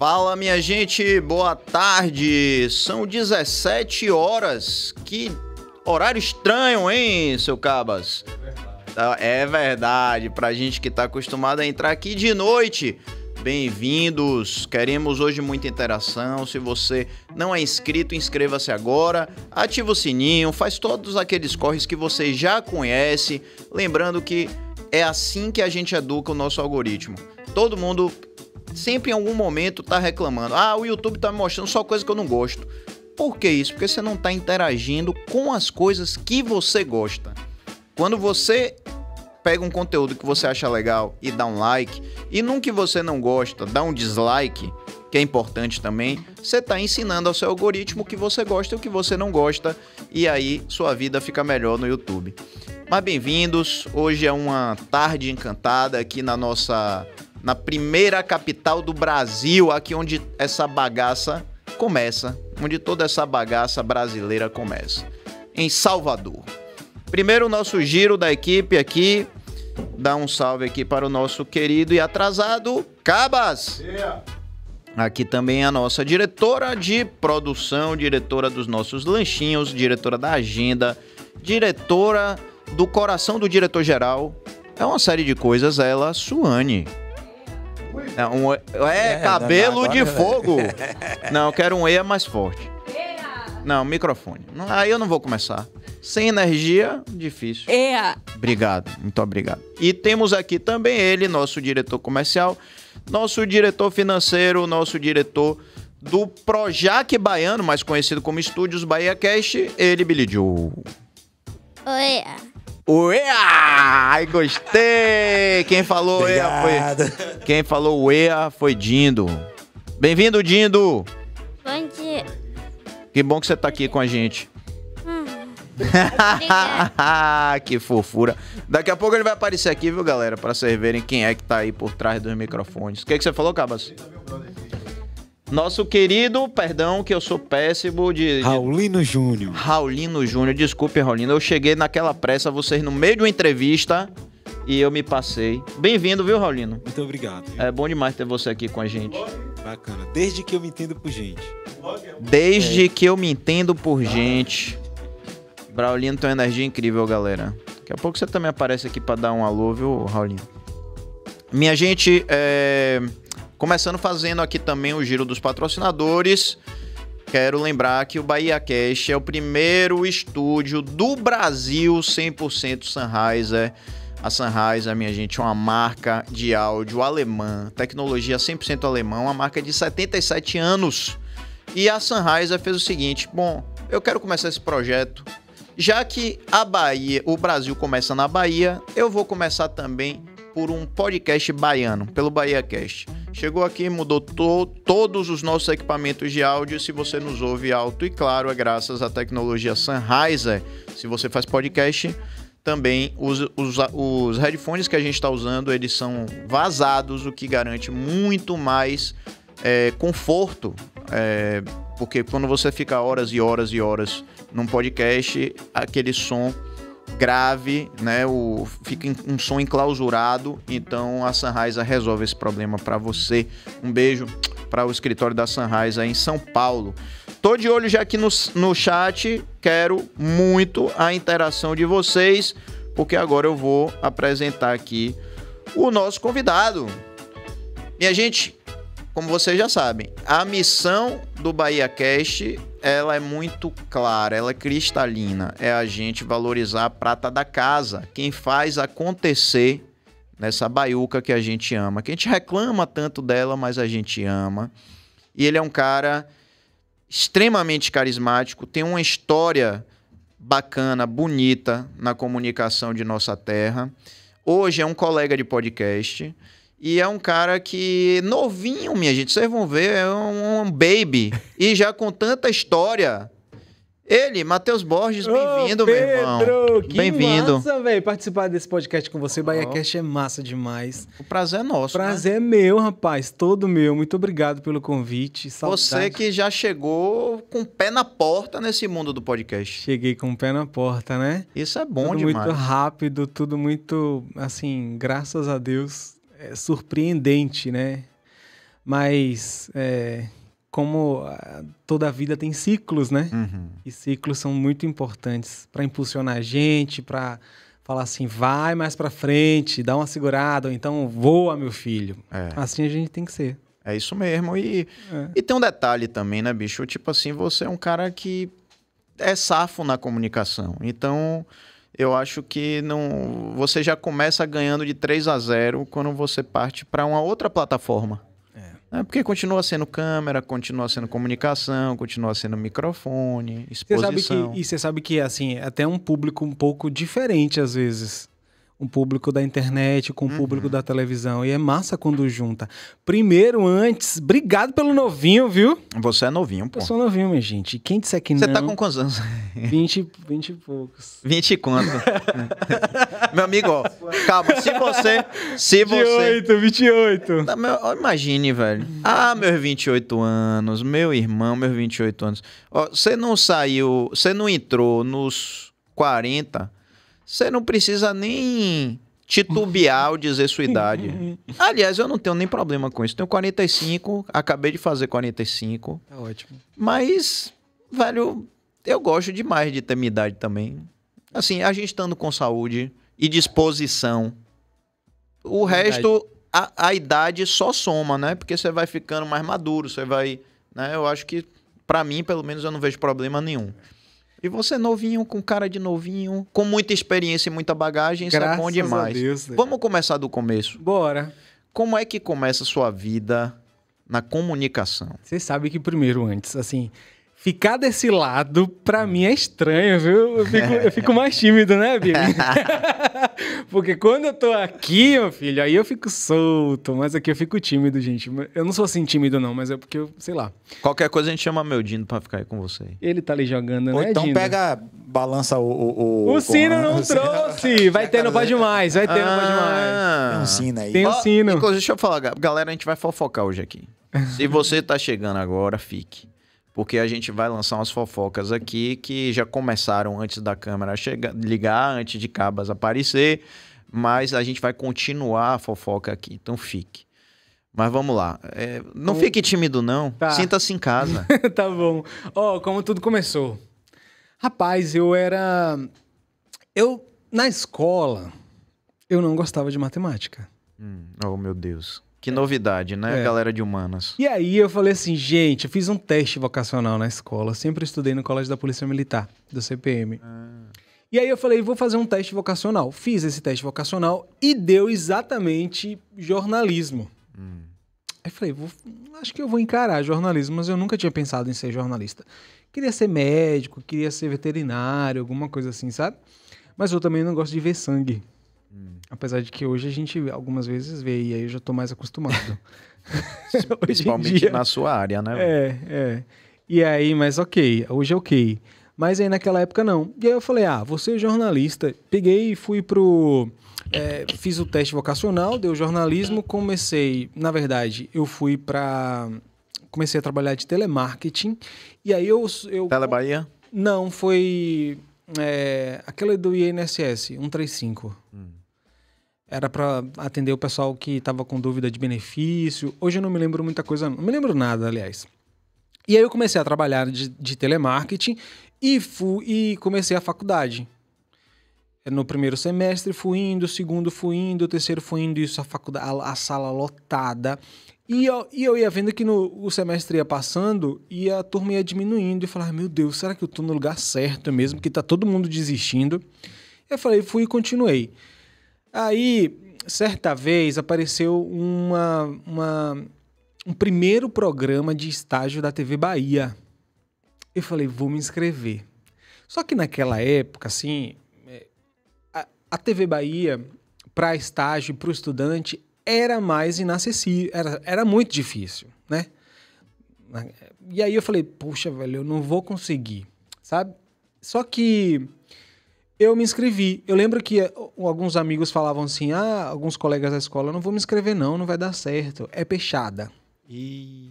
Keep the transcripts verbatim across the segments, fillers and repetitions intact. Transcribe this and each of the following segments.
Fala, minha gente, boa tarde. São dezessete horas. Que horário estranho, hein, seu Cabas? É verdade, pra gente que tá acostumado a entrar aqui de noite. Bem-vindos, queremos hoje muita interação. Se você não é inscrito, inscreva-se agora, ativa o sininho, faz todos aqueles corres que você já conhece. Lembrando que é assim que a gente educa o nosso algoritmo. Todo mundo sempre em algum momento tá reclamando: ah, o YouTube tá me mostrando só coisa que eu não gosto. Por que isso? Porque você não tá interagindo com as coisas que você gosta. Quando você pega um conteúdo que você acha legal e dá um like, e num que você não gosta, dá um dislike, que é importante também, você está ensinando ao seu algoritmo o que você gosta e o que você não gosta, e aí sua vida fica melhor no YouTube. Mas bem-vindos, hoje é uma tarde encantada aqui na nossa, na primeira capital do Brasil, aqui onde essa bagaça começa, onde toda essa bagaça brasileira começa, em Salvador. Primeiro o nosso giro da equipe aqui, dá um salve aqui para o nosso querido e atrasado Cabas. Yeah. Aqui também a nossa diretora de produção, diretora dos nossos lanchinhos, diretora da agenda, diretora do coração do diretor-geral. É uma série de coisas, ela, Suane. É, um, é, é cabelo não, não, agora... de fogo. Não, eu quero um E mais forte. Não, microfone. Aí eu não vou começar. Sem energia, difícil. É. Obrigado, muito obrigado. E temos aqui também ele, nosso diretor comercial, nosso diretor financeiro, nosso diretor do Projac Baiano, mais conhecido como Estúdios BahiaCast, ele, Billy Joe. Oi. Oi. Ai, gostei. Quem falou obrigado. Ea foi... Quem falou oea foi Dindo. Bem-vindo, Dindo. Bom dia. Que bom que você tá aqui com a gente. Que fofura. Daqui a pouco ele vai aparecer aqui, viu, galera? Pra vocês verem quem é que tá aí por trás dos microfones. O que, que você falou, Cabas? Nosso querido, perdão, que eu sou péssimo de... de... Raulino Júnior. Raulino Júnior. Desculpe, Raulino. Eu cheguei naquela pressa, vocês no meio de uma entrevista, e eu me passei. Bem-vindo, viu, Raulino? Muito obrigado. Viu? É bom demais ter você aqui com a gente. Bacana. Desde que eu me entendo por gente. Desde é. que eu me entendo por ah. gente... Raulino tem uma energia incrível, galera. Daqui a pouco você também aparece aqui pra dar um alô, viu, Raulino? Minha gente, é... começando fazendo aqui também o giro dos patrocinadores. Quero lembrar que o BahiaCast é o primeiro estúdio do Brasil cem por cento Sennheiser. A Sennheiser, minha gente, é uma marca de áudio alemã, tecnologia cem por cento alemã, uma marca de setenta e sete anos. E a Sennheiser fez o seguinte: bom, eu quero começar esse projeto. Já que a Bahia, o Brasil começa na Bahia, eu vou começar também por um podcast baiano, pelo BahiaCast. Chegou aqui, mudou to, todos os nossos equipamentos de áudio. Se você nos ouve alto e claro, é graças à tecnologia Sennheiser. Se você faz podcast, também os, os, os headphones que a gente está usando, eles são vazados, o que garante muito mais é, conforto. É, porque quando você fica horas e horas e horas num podcast, aquele som grave, né, o, fica um som enclausurado, então a Sennheiser resolve esse problema para você. Um beijo para o escritório da Sennheiser em São Paulo. Tô de olho já aqui no, no chat, quero muito a interação de vocês, porque agora eu vou apresentar aqui o nosso convidado. Minha gente, como vocês já sabem, a missão do BahiaCast, ela é muito clara, ela é cristalina. É a gente valorizar a prata da casa, quem faz acontecer nessa baiuca que a gente ama, que a gente reclama tanto dela, mas a gente ama. E ele é um cara extremamente carismático, tem uma história bacana, bonita na comunicação de nossa terra. Hoje é um colega de podcast. E é um cara que, novinho, minha gente, vocês vão ver, é um, um baby. E já com tanta história. Ele, Mateus Borges, bem-vindo, meu irmão. Bem-vindo. Massa, velho, participar desse podcast com você. Oh. BahiaCast é massa demais. O prazer é nosso. O prazer né? é meu, rapaz, todo meu. Muito obrigado pelo convite. Saudade. Você que já chegou com o pé na porta nesse mundo do podcast. Cheguei com o pé na porta, né? Isso é bom tudo demais. Tudo muito rápido, tudo muito, assim, graças a Deus... É surpreendente, né? Mas é, como toda a vida tem ciclos, né? Uhum. E ciclos são muito importantes para impulsionar a gente, para falar assim, vai mais para frente, dá uma segurada, ou então voa, meu filho. É. Assim a gente tem que ser. É isso mesmo. E, é. e tem um detalhe também, né, bicho? Tipo assim, você é um cara que é safo na comunicação. Então, eu acho que não, você já começa ganhando de três a zero quando você parte para uma outra plataforma. É. É, porque continua sendo câmera, continua sendo comunicação, continua sendo microfone, exposição. Você sabe que, e você sabe que, assim, até um público um pouco diferente, às vezes. Um público da internet com o uhum. público da televisão. E é massa quando junta. Primeiro, antes, obrigado pelo novinho, viu? Você é novinho, pô. Eu sou novinho, minha gente. Quem disser que não... Você tá com quantos anos? vinte, vinte e poucos. vinte e quanto? Meu amigo, ó. Calma, se você... Se você... vinte e oito, vinte e oito. Tá, meu, ó, imagine, velho. Ah, meus vinte e oito anos. Meu irmão, meus vinte e oito anos. Você não saiu... Você não entrou nos quarenta... Você não precisa nem titubear ao dizer sua idade. Aliás, eu não tenho nem problema com isso. Tenho quarenta e cinco, acabei de fazer quarenta e cinco. Tá ótimo. Mas, velho, eu gosto demais de ter minha idade também. Assim, a gente estando com saúde e disposição. O resto, a, a idade só soma, né? Porque você vai ficando mais maduro, você vai... Né? Eu acho que, pra mim, pelo menos, eu não vejo problema nenhum. E você novinho, com cara de novinho, com muita experiência e muita bagagem, isso é bom demais. A Deus, vamos começar do começo. Bora. Como é que começa a sua vida na comunicação? Você sabe que primeiro, antes, assim, ficar desse lado, pra mim, é estranho, viu? Eu fico, eu fico mais tímido, né, Bibi? Porque quando eu tô aqui, meu filho, aí eu fico solto, mas aqui eu fico tímido, gente. Eu não sou assim tímido, não, mas é porque eu, sei lá. Qualquer coisa a gente chama meu Dindo pra ficar aí com você. Ele tá ali jogando, ou né, então Dindo? Pega, balança o... O, o, o sino com... não trouxe! Vai ter no Pod Mais, vai ter ah, no Pod Mais. Tem um sino aí. Tem um oh, sino. Inclusive, deixa eu falar, galera, a gente vai fofocar hoje aqui. Se você tá chegando agora, fique. Porque a gente vai lançar umas fofocas aqui que já começaram antes da câmera chegar, ligar, antes de Cabas aparecer. Mas a gente vai continuar a fofoca aqui, então fique. Mas vamos lá. É, não então... fique tímido, não. Tá. Sinta-se em casa. Tá bom. Ó, oh, como tudo começou. Rapaz, eu era... Eu, na escola, eu não gostava de matemática. Hum. Oh, meu Deus. Que novidade, né, é. galera de humanas. E aí eu falei assim, gente, eu fiz um teste vocacional na escola. Sempre estudei no Colégio da Polícia Militar, do C P M. Ah. E aí eu falei, vou fazer um teste vocacional. Fiz esse teste vocacional e deu exatamente jornalismo. Hum. Aí falei, vou, acho que eu vou encarar jornalismo, mas eu nunca tinha pensado em ser jornalista. Queria ser médico, queria ser veterinário, alguma coisa assim, sabe? Mas eu também não gosto de ver sangue. Hum. Apesar de que hoje a gente algumas vezes vê, e aí eu já tô mais acostumado. Principalmente dia, na sua área, né? É, é. E aí, mas ok, hoje é ok. Mas aí naquela época não. E aí eu falei, ah, vou ser jornalista. Peguei e fui pro... É, fiz o teste vocacional, deu jornalismo, comecei... Na verdade, eu fui pra... Comecei a trabalhar de telemarketing. E aí eu... eu Tele Bahia? Não, foi... É, aquela do I N S S, cento e trinta e cinco. Hum. Era para atender o pessoal que estava com dúvida de benefício. Hoje eu não me lembro muita coisa, não me lembro nada, aliás. E aí eu comecei a trabalhar de, de telemarketing e, fui, e comecei a faculdade. No primeiro semestre fui indo, segundo fui indo, terceiro fui indo, isso a, faculdade, a, a sala lotada. E eu, e eu ia vendo que no, o semestre ia passando e a turma ia diminuindo. E eu falava, meu Deus, será que eu tô no lugar certo mesmo? Que tá todo mundo desistindo. Eu falei, fui e continuei. Aí, certa vez, apareceu uma, uma, um primeiro programa de estágio da T V Bahia. Eu falei, vou me inscrever. Só que naquela época, assim, a, a T V Bahia, para estágio e para o estudante... era mais inacessível, era, era muito difícil, né? E aí eu falei, poxa, velho, eu não vou conseguir, sabe? Só que eu me inscrevi. Eu lembro que alguns amigos falavam assim, ah, alguns colegas da escola, não vou me inscrever não, não vai dar certo, é peixada. E,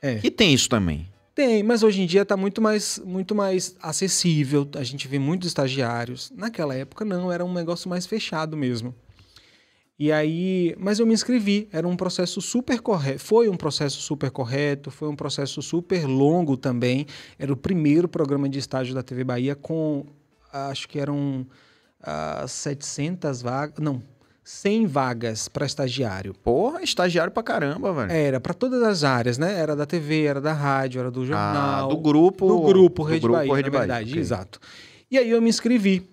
é. e tem isso também? Tem, mas hoje em dia tá muito mais, muito mais acessível, a gente vê muitos estagiários. Naquela época não, era um negócio mais fechado mesmo. E aí, mas eu me inscrevi, era um processo super correto, foi um processo super correto, foi um processo super longo também, era o primeiro programa de estágio da T V Bahia com, acho que eram uh, setecentas vagas, não, cem vagas para estagiário. Porra, estagiário pra caramba, velho. Era, para todas as áreas, né? Era da T V, era da rádio, era do jornal. Ah, do grupo. Do grupo, Rede do grupo, Bahia, Rede na verdade, Bahia. Okay. Exato. E aí eu me inscrevi.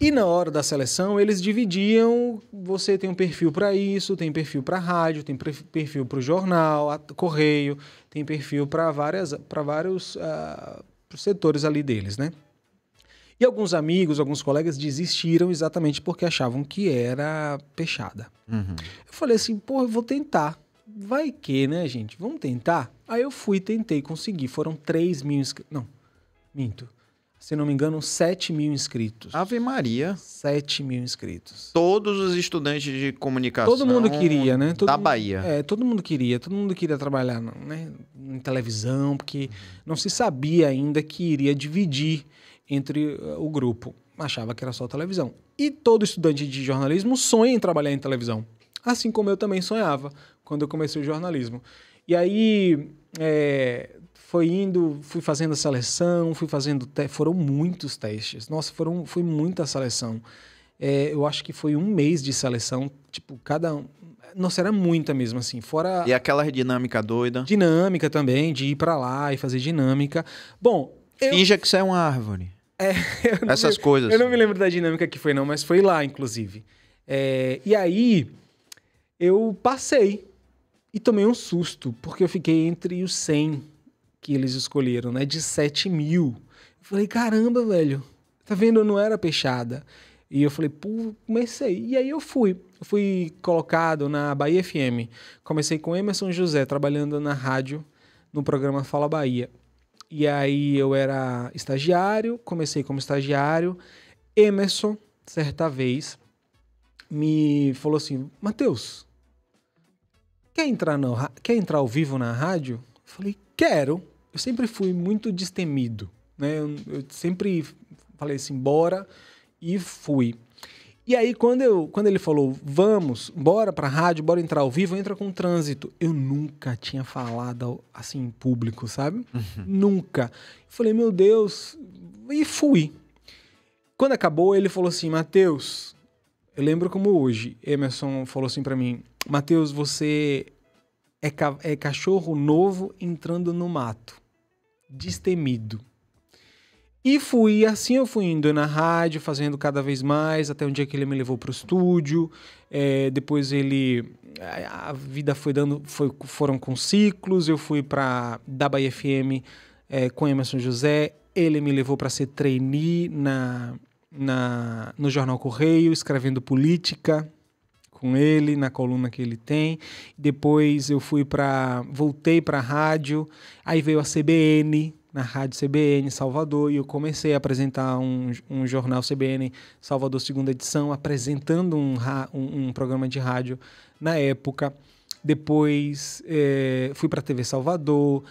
E na hora da seleção, eles dividiam, você tem um perfil para isso, tem perfil para rádio, tem perfil para o jornal, a, correio, tem perfil para várias, para vários uh, setores ali deles, né? E alguns amigos, alguns colegas desistiram exatamente porque achavam que era peixada. Uhum. Eu falei assim, pô, eu vou tentar. Vai que, né, gente? Vamos tentar? Aí eu fui, tentei, consegui. Foram três mil inscritos. Não, minto. Se não me engano, sete mil inscritos. Ave Maria. sete mil inscritos. Todos os estudantes de comunicação. Todo mundo queria, né? Todo da mundo, Bahia. É, todo mundo queria. Todo mundo queria trabalhar, né, em televisão, porque não se sabia ainda que iria dividir entre uh, o grupo. Achava que era só televisão. E todo estudante de jornalismo sonha em trabalhar em televisão. Assim como eu também sonhava quando eu comecei o jornalismo. E aí... É... Foi indo, fui fazendo a seleção, fui fazendo... Te... Foram muitos testes. Nossa, foram, foi muita seleção. É, eu acho que foi um mês de seleção. Tipo, cada um... Nossa, era muita mesmo, assim. Fora... E aquela dinâmica doida? Dinâmica também, de ir pra lá e fazer dinâmica. Bom... Eu... Finja que você é uma árvore. É, essas me... coisas. Eu não me lembro da dinâmica que foi, não, mas foi lá, inclusive. É... E aí, eu passei. E tomei um susto, porque eu fiquei entre os cem... que eles escolheram, né? De sete mil. Eu falei, caramba, velho. Tá vendo? Eu não era peixada. E eu falei, pô, comecei. E aí eu fui. Eu fui colocado na Bahia F M. Comecei com Emerson José, trabalhando na rádio, no programa Fala Bahia. E aí eu era estagiário, comecei como estagiário. Emerson, certa vez, me falou assim, Mateus, quer entrar, no, quer entrar ao vivo na rádio? Eu falei, quero. Eu sempre fui muito destemido, né? Eu, eu sempre falei assim, bora, e fui. E aí, quando, eu, quando ele falou, vamos, bora pra rádio, bora entrar ao vivo, entra com trânsito. Eu nunca tinha falado assim em público, sabe? Uhum. Nunca. Eu falei, meu Deus, e fui. Quando acabou, ele falou assim, Mateus, eu lembro como hoje, Emerson falou assim pra mim, Mateus, você... É, ca é cachorro novo entrando no mato, destemido. E fui, assim eu fui indo na rádio, fazendo cada vez mais, até um dia que ele me levou pro estúdio, é, depois ele, a, a vida foi dando, foi, foram com ciclos, eu fui pra, da Bahia F M é, com Emerson José, ele me levou para ser trainee na, na, no Jornal Correio, escrevendo política, com ele, na coluna que ele tem. Depois eu fui para... Voltei para a rádio. Aí veio a C B N, na rádio C B N Salvador. E eu comecei a apresentar um, um jornal C B N Salvador, segunda edição, apresentando um, um, um programa de rádio na época. Depois é, fui para a T V Salvador.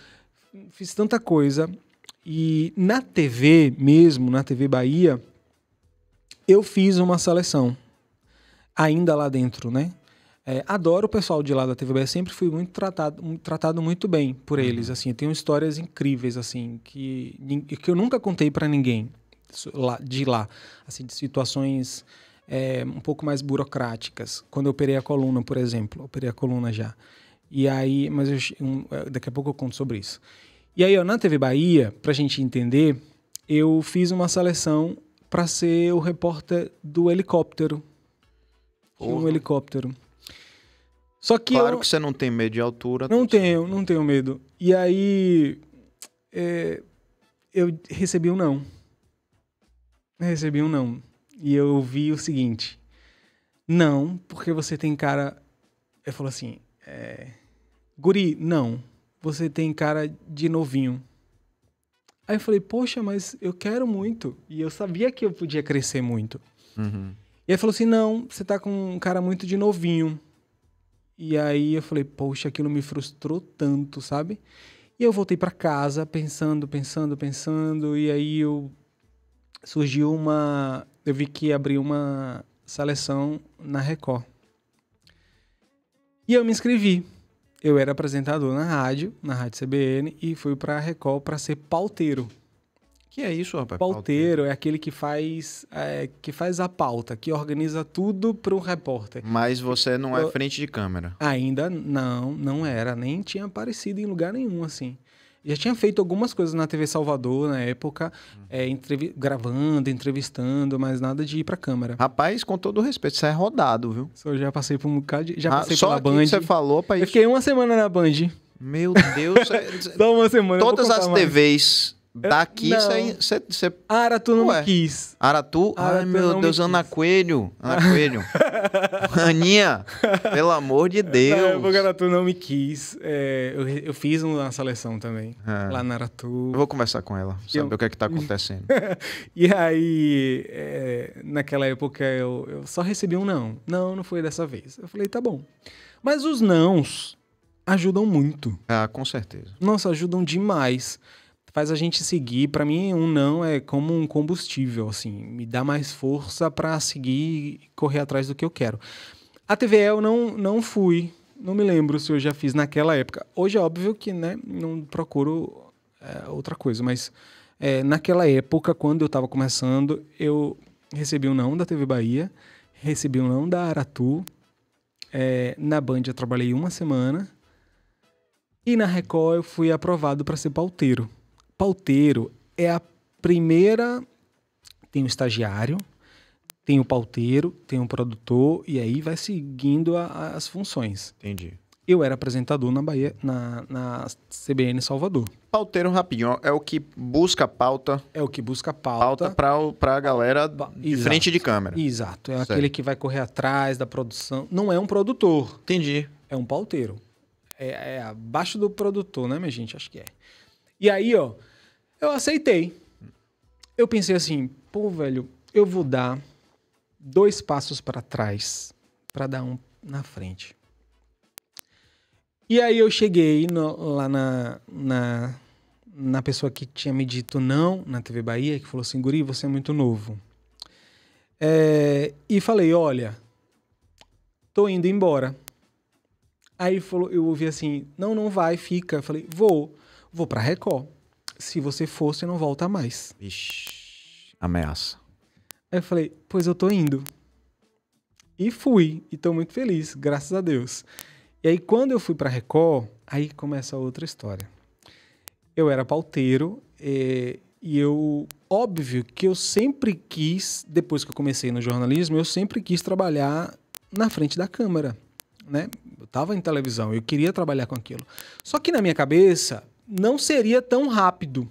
Fiz tanta coisa. E na T V mesmo, na T V Bahia, eu fiz uma seleção. Ainda lá dentro, né? É, adoro o pessoal de lá da T V Bahia, sempre fui muito tratado, tratado muito bem por eles, assim. Eu tenho histórias incríveis, assim, que, que eu nunca contei para ninguém de lá, assim, de situações é, um pouco mais burocráticas. Quando eu operei a coluna, por exemplo, operei a coluna já. E aí, mas eu, um, daqui a pouco eu conto sobre isso. E aí, ó, na T V Bahia, pra gente entender, eu fiz uma seleção para ser o repórter do helicóptero. Tinha um helicóptero. Só que claro eu... que você não tem medo de altura. Não tenho, assim. Não tenho medo. E aí, é, eu recebi um não. Eu recebi um não. E eu ouvi o seguinte. Não, porque você tem cara... Eu falo assim, é, guri, não. Você tem cara de novinho. Aí eu falei, poxa, mas eu quero muito. E eu sabia que eu podia crescer muito. Uhum. E aí falou assim, não, você tá com um cara muito de novinho. E aí eu falei, poxa, aquilo me frustrou tanto, sabe? E eu voltei para casa pensando, pensando, pensando. E aí eu surgiu uma... Eu vi que abriu uma seleção na Record. E eu me inscrevi. Eu era apresentador na rádio, na rádio C B N, e fui pra Record pra ser pauteiro. Que é isso, rapaz? Pauteiro é aquele que faz, é, que faz a pauta, que organiza tudo para um repórter. Mas você não é eu... frente de câmera? Ainda não, não era. Nem tinha aparecido em lugar nenhum, assim. Já tinha feito algumas coisas na T V Salvador, na época, hum. é, entrev... gravando, entrevistando, mas nada de ir pra câmera. Rapaz, com todo o respeito, você é rodado, viu? Eu já passei por um bocado de... Já ah, passei pela Band. Só que você falou, pai. Eu fiquei uma semana na Band. Meu Deus. Só uma semana. Todas as T Vs... Mais. Daqui você... Cê... Aratu não me quis. Aratu? Aratu? Ai, meu Deus, Ana Coelho. Ana Coelho. Aninha, pelo amor de Deus. Na época, Aratu não me quis. É, eu, eu fiz uma seleção também, é. lá na Aratu. Eu vou conversar com ela, saber eu... o que é que tá acontecendo. E aí, é, naquela época, eu, eu só recebi um não. Não, não foi dessa vez. Eu falei, tá bom. Mas os nãos ajudam muito. Ah, com certeza. Nossa, ajudam demais. Faz a gente seguir. Para mim, um não é como um combustível, assim. Me dá mais força para seguir e correr atrás do que eu quero. A T V E eu não, não fui. Não me lembro se eu já fiz naquela época. Hoje é óbvio que, né, não procuro é, outra coisa. Mas é, naquela época, quando eu estava começando, eu recebi um não da T V Bahia, recebi um não da Aratu. É, na Band eu trabalhei uma semana. E na Record eu fui aprovado para ser pauteiro. Pauteiro é a primeira... Tem o estagiário, tem o pauteiro, tem o produtor, e aí vai seguindo a, a, as funções. Entendi. Eu era apresentador na, Bahia, na, na C B N Salvador. Pauteiro rapidinho, é o que busca pauta. É o que busca pauta. Pauta para a galera de Exato. frente de câmera. Exato, é certo. Aquele que vai correr atrás da produção. Não é um produtor. Entendi. É um pauteiro. É, é abaixo do produtor, né, minha gente? Acho que é. E aí, ó, eu aceitei. Eu pensei assim, pô, velho, eu vou dar dois passos para trás para dar um na frente. E aí eu cheguei no, lá na, na, na pessoa que tinha me dito não, na T V Bahia, que falou assim, guri, você é muito novo. É, e falei, olha, tô indo embora. Aí falou, eu ouvi assim, não, não vai, fica. Eu falei, vou. Vou pra Record. Se você for, você não volta mais. Ixi, ameaça. Aí eu falei, pois eu tô indo. E fui. E tô muito feliz, graças a Deus. E aí, quando eu fui pra Record, aí começa outra história. Eu era pauteiro e, e eu... Óbvio que eu sempre quis, depois que eu comecei no jornalismo, eu sempre quis trabalhar na frente da câmera, né? Eu tava em televisão, eu queria trabalhar com aquilo. Só que na minha cabeça... Não seria tão rápido.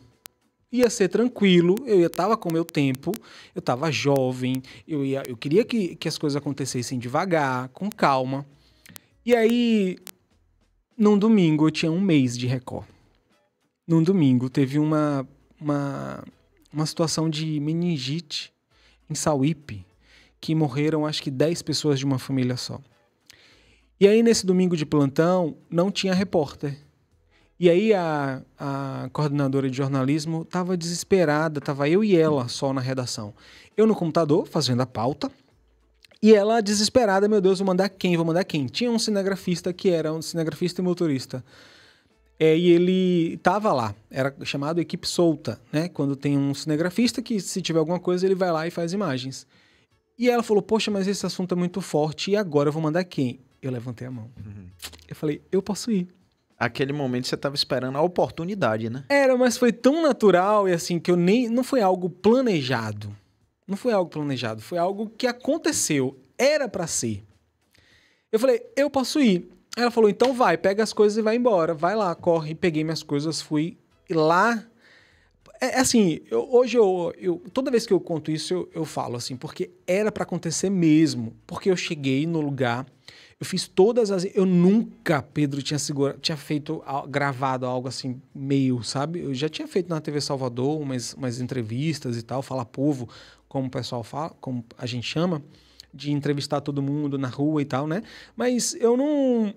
Ia ser tranquilo, eu estava com o meu tempo, eu estava jovem, eu, ia, eu queria que, que as coisas acontecessem devagar, com calma. E aí, num domingo, eu tinha um mês de Record. Num domingo, teve uma, uma, uma situação de meningite em Sauípe, que morreram acho que dez pessoas de uma família só. E aí, nesse domingo de plantão, não tinha repórter. E aí a, a coordenadora de jornalismo estava desesperada, estava eu e ela só na redação. Eu no computador, fazendo a pauta, e ela desesperada, meu Deus, vou mandar quem, vou mandar quem? Tinha um cinegrafista que era um cinegrafista e motorista, é, e ele estava lá, era chamado equipe solta, né? Quando tem um cinegrafista que se tiver alguma coisa ele vai lá e faz imagens. E ela falou, poxa, mas esse assunto é muito forte, e agora eu vou mandar quem? Eu levantei a mão. Uhum. Eu falei, eu posso ir. Aquele momento você estava esperando a oportunidade, né? Era, mas foi tão natural e assim que eu nem... Não foi algo planejado. Não foi algo planejado. Foi algo que aconteceu. Era para ser. Eu falei, eu posso ir. Ela falou, então vai, pega as coisas e vai embora. Vai lá, corre. Peguei minhas coisas, fui lá. É assim, eu, hoje eu, eu... Toda vez que eu conto isso, eu, eu falo assim, porque era para acontecer mesmo. Porque eu cheguei no lugar... Eu fiz todas as... Eu nunca, Pedro, tinha, segura... tinha feito, gravado algo assim, meio, sabe? Eu já tinha feito na T V Salvador umas, umas entrevistas e tal, falar povo, como o pessoal fala, como a gente chama, de entrevistar todo mundo na rua e tal, né? Mas eu não,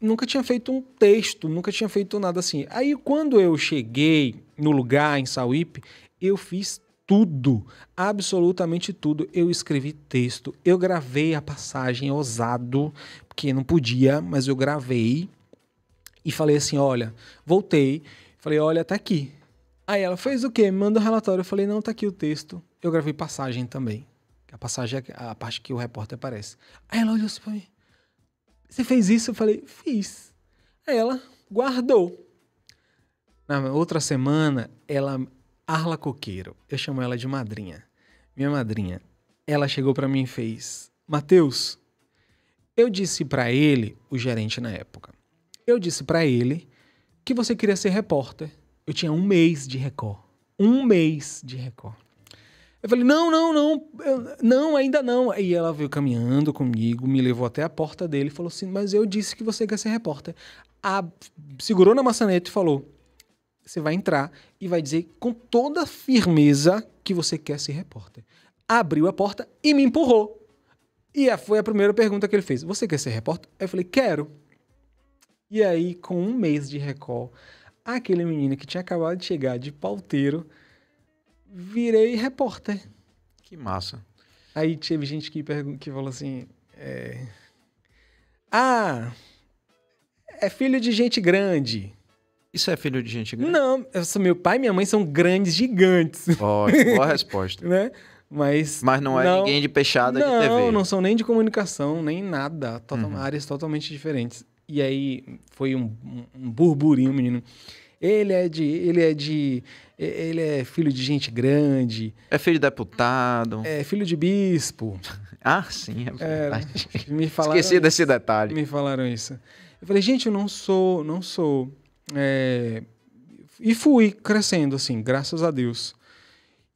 nunca tinha feito um texto, nunca tinha feito nada assim. Aí, quando eu cheguei no lugar, em Sauípe, eu fiz tudo, absolutamente tudo. Eu escrevi texto, eu gravei a passagem ousado, porque não podia, mas eu gravei e falei assim, olha, voltei, falei, olha, tá aqui. Aí ela fez o quê? Me manda um relatório. Eu falei, não, tá aqui o texto. Eu gravei passagem também. A passagem é a parte que o repórter aparece. Aí ela olhou assim pra mim. Você fez isso? Eu falei, fiz. Aí ela guardou. Na outra semana, ela... Arla Coqueiro, eu chamo ela de madrinha. Minha madrinha, ela chegou pra mim e fez, Mateus, eu disse pra ele, o gerente na época, eu disse pra ele que você queria ser repórter. Eu tinha um mês de Record. Um mês de Record. Eu falei, não, não, não, eu, não, ainda não. E ela veio caminhando comigo, me levou até a porta dele e falou assim, mas eu disse que você quer ser repórter. A, segurou na maçaneta e falou, você vai entrar e vai dizer com toda firmeza que você quer ser repórter. Abriu a porta e me empurrou. E foi a primeira pergunta que ele fez. Você quer ser repórter? Eu falei, quero. E aí, com um mês de Record, aquele menino que tinha acabado de chegar de pauteiro, virei repórter. Que massa. Aí teve gente que, que falou assim, é... ah, é filho de gente grande. Isso é filho de gente grande? Não, eu sou, meu pai e minha mãe são grandes gigantes. Ótimo, boa resposta. Né? Mas, Mas não é não, ninguém de peixada não, de T V. Não, não são nem de comunicação, nem nada. Total, uhum. Áreas totalmente diferentes. E aí foi um, um burburinho, menino. Ele é de... Ele é de... Ele é filho de gente grande. É filho de deputado. É filho de bispo. Ah, sim, é verdade. É, me falaram, esqueci desse detalhe. Me falaram isso. Eu falei, gente, eu não sou... Não sou... É, e fui crescendo, assim, graças a Deus.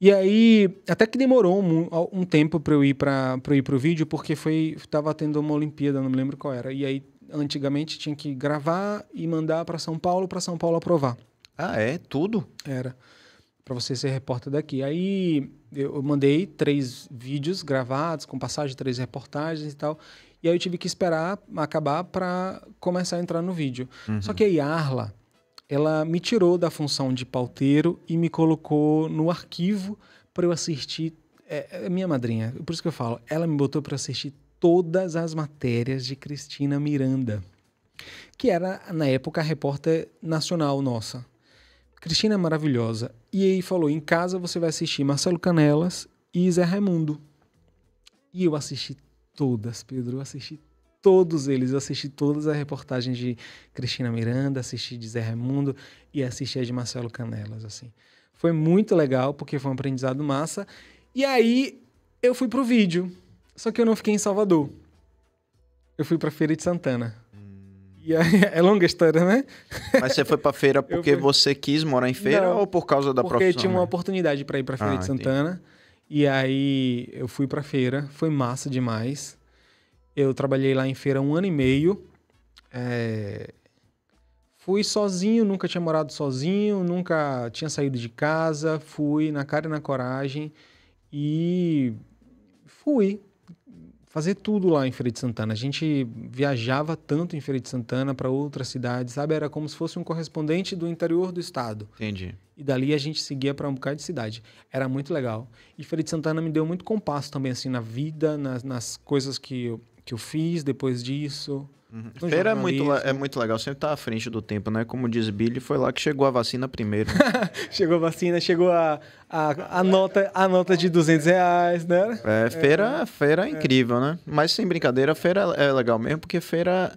E aí, até que demorou um, um tempo para eu ir para para ir pro vídeo, porque foi estava tendo uma Olimpíada, não me lembro qual era. E aí, antigamente, tinha que gravar e mandar para São Paulo, para São Paulo aprovar. Ah, é? Tudo? Era. Para você ser repórter daqui. Aí, eu mandei três vídeos gravados, com passagem de três reportagens e tal. E aí, eu tive que esperar acabar para começar a entrar no vídeo. Uhum. Só que aí, Arla... ela me tirou da função de pauteiro e me colocou no arquivo para eu assistir... É, é minha madrinha, por isso que eu falo. Ela me botou para assistir todas as matérias de Cristina Miranda, que era, na época, a repórter nacional nossa. Cristina é maravilhosa. E aí falou, em casa você vai assistir Marcelo Canelas e Zé Raimundo. E eu assisti todas, Pedro, eu assisti todos eles, eu assisti todas as reportagens de Cristina Miranda, assisti de Zé Raimundo e assisti a de Marcelo Canelas, assim. Foi muito legal, porque foi um aprendizado massa. E aí, eu fui pro vídeo, só que eu não fiquei em Salvador. Eu fui pra Feira de Santana. Hum. E aí, é longa história, né? Mas você foi pra feira porque fui... você quis morar em feira não, ou por causa da porque profissão? Porque tinha uma oportunidade pra ir pra Feira ah, de Santana. Entendi. E aí, eu fui pra feira, foi massa demais. Eu trabalhei lá em feira um ano e meio, é... fui sozinho, nunca tinha morado sozinho, nunca tinha saído de casa, fui na cara e na coragem e fui fazer tudo lá em Feira de Santana. A gente viajava tanto em Feira de Santana para outras cidades, sabe? Era como se fosse um correspondente do interior do estado. Entendi. E dali a gente seguia para um bocado de cidade. Era muito legal. E Feira de Santana me deu muito compasso também, assim, na vida, nas, nas coisas que eu... que eu fiz depois disso. Uhum. Feira é muito, é muito legal, sempre tá à frente do tempo, né? Como diz Billy, foi lá que chegou a vacina primeiro. Chegou a vacina, chegou a, a, a, nota, a nota de duzentos reais, né? É, feira é, feira é incrível, é. Né? Mas sem brincadeira, feira é legal mesmo, porque feira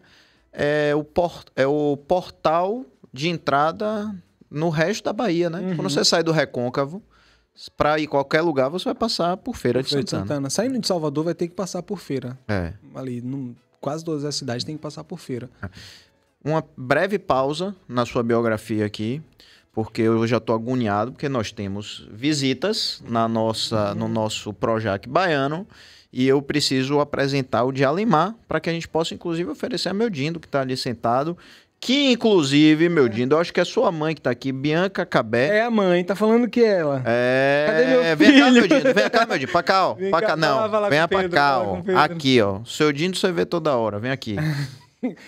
é o, por, é o portal de entrada no resto da Bahia, né? Uhum. Quando você sai do Recôncavo, para ir qualquer lugar, você vai passar por Feira de Santana. de Santana. Saindo de Salvador, vai ter que passar por feira. É. Ali, no, quase todas as cidades tem que passar por feira. Uma breve pausa na sua biografia aqui, porque eu já estou agoniado, porque nós temos visitas na nossa, uhum. no nosso Projac Baiano, e eu preciso apresentar o De Além-mar, para que a gente possa, inclusive, oferecer a meu Dindo, que está ali sentado, que, inclusive, meu Dindo, eu acho que é sua mãe que tá aqui, Bianca Cabé. É a mãe, tá falando que é ela. É... Cadê meu filho? Vem cá, meu Dindo, vem cá, meu Dindo, pra cá, ó. Vem pra cá, cá não. Lá, vem Pedro, pra cá, ó. Aqui, ó. Seu Dindo você vê toda hora, vem aqui.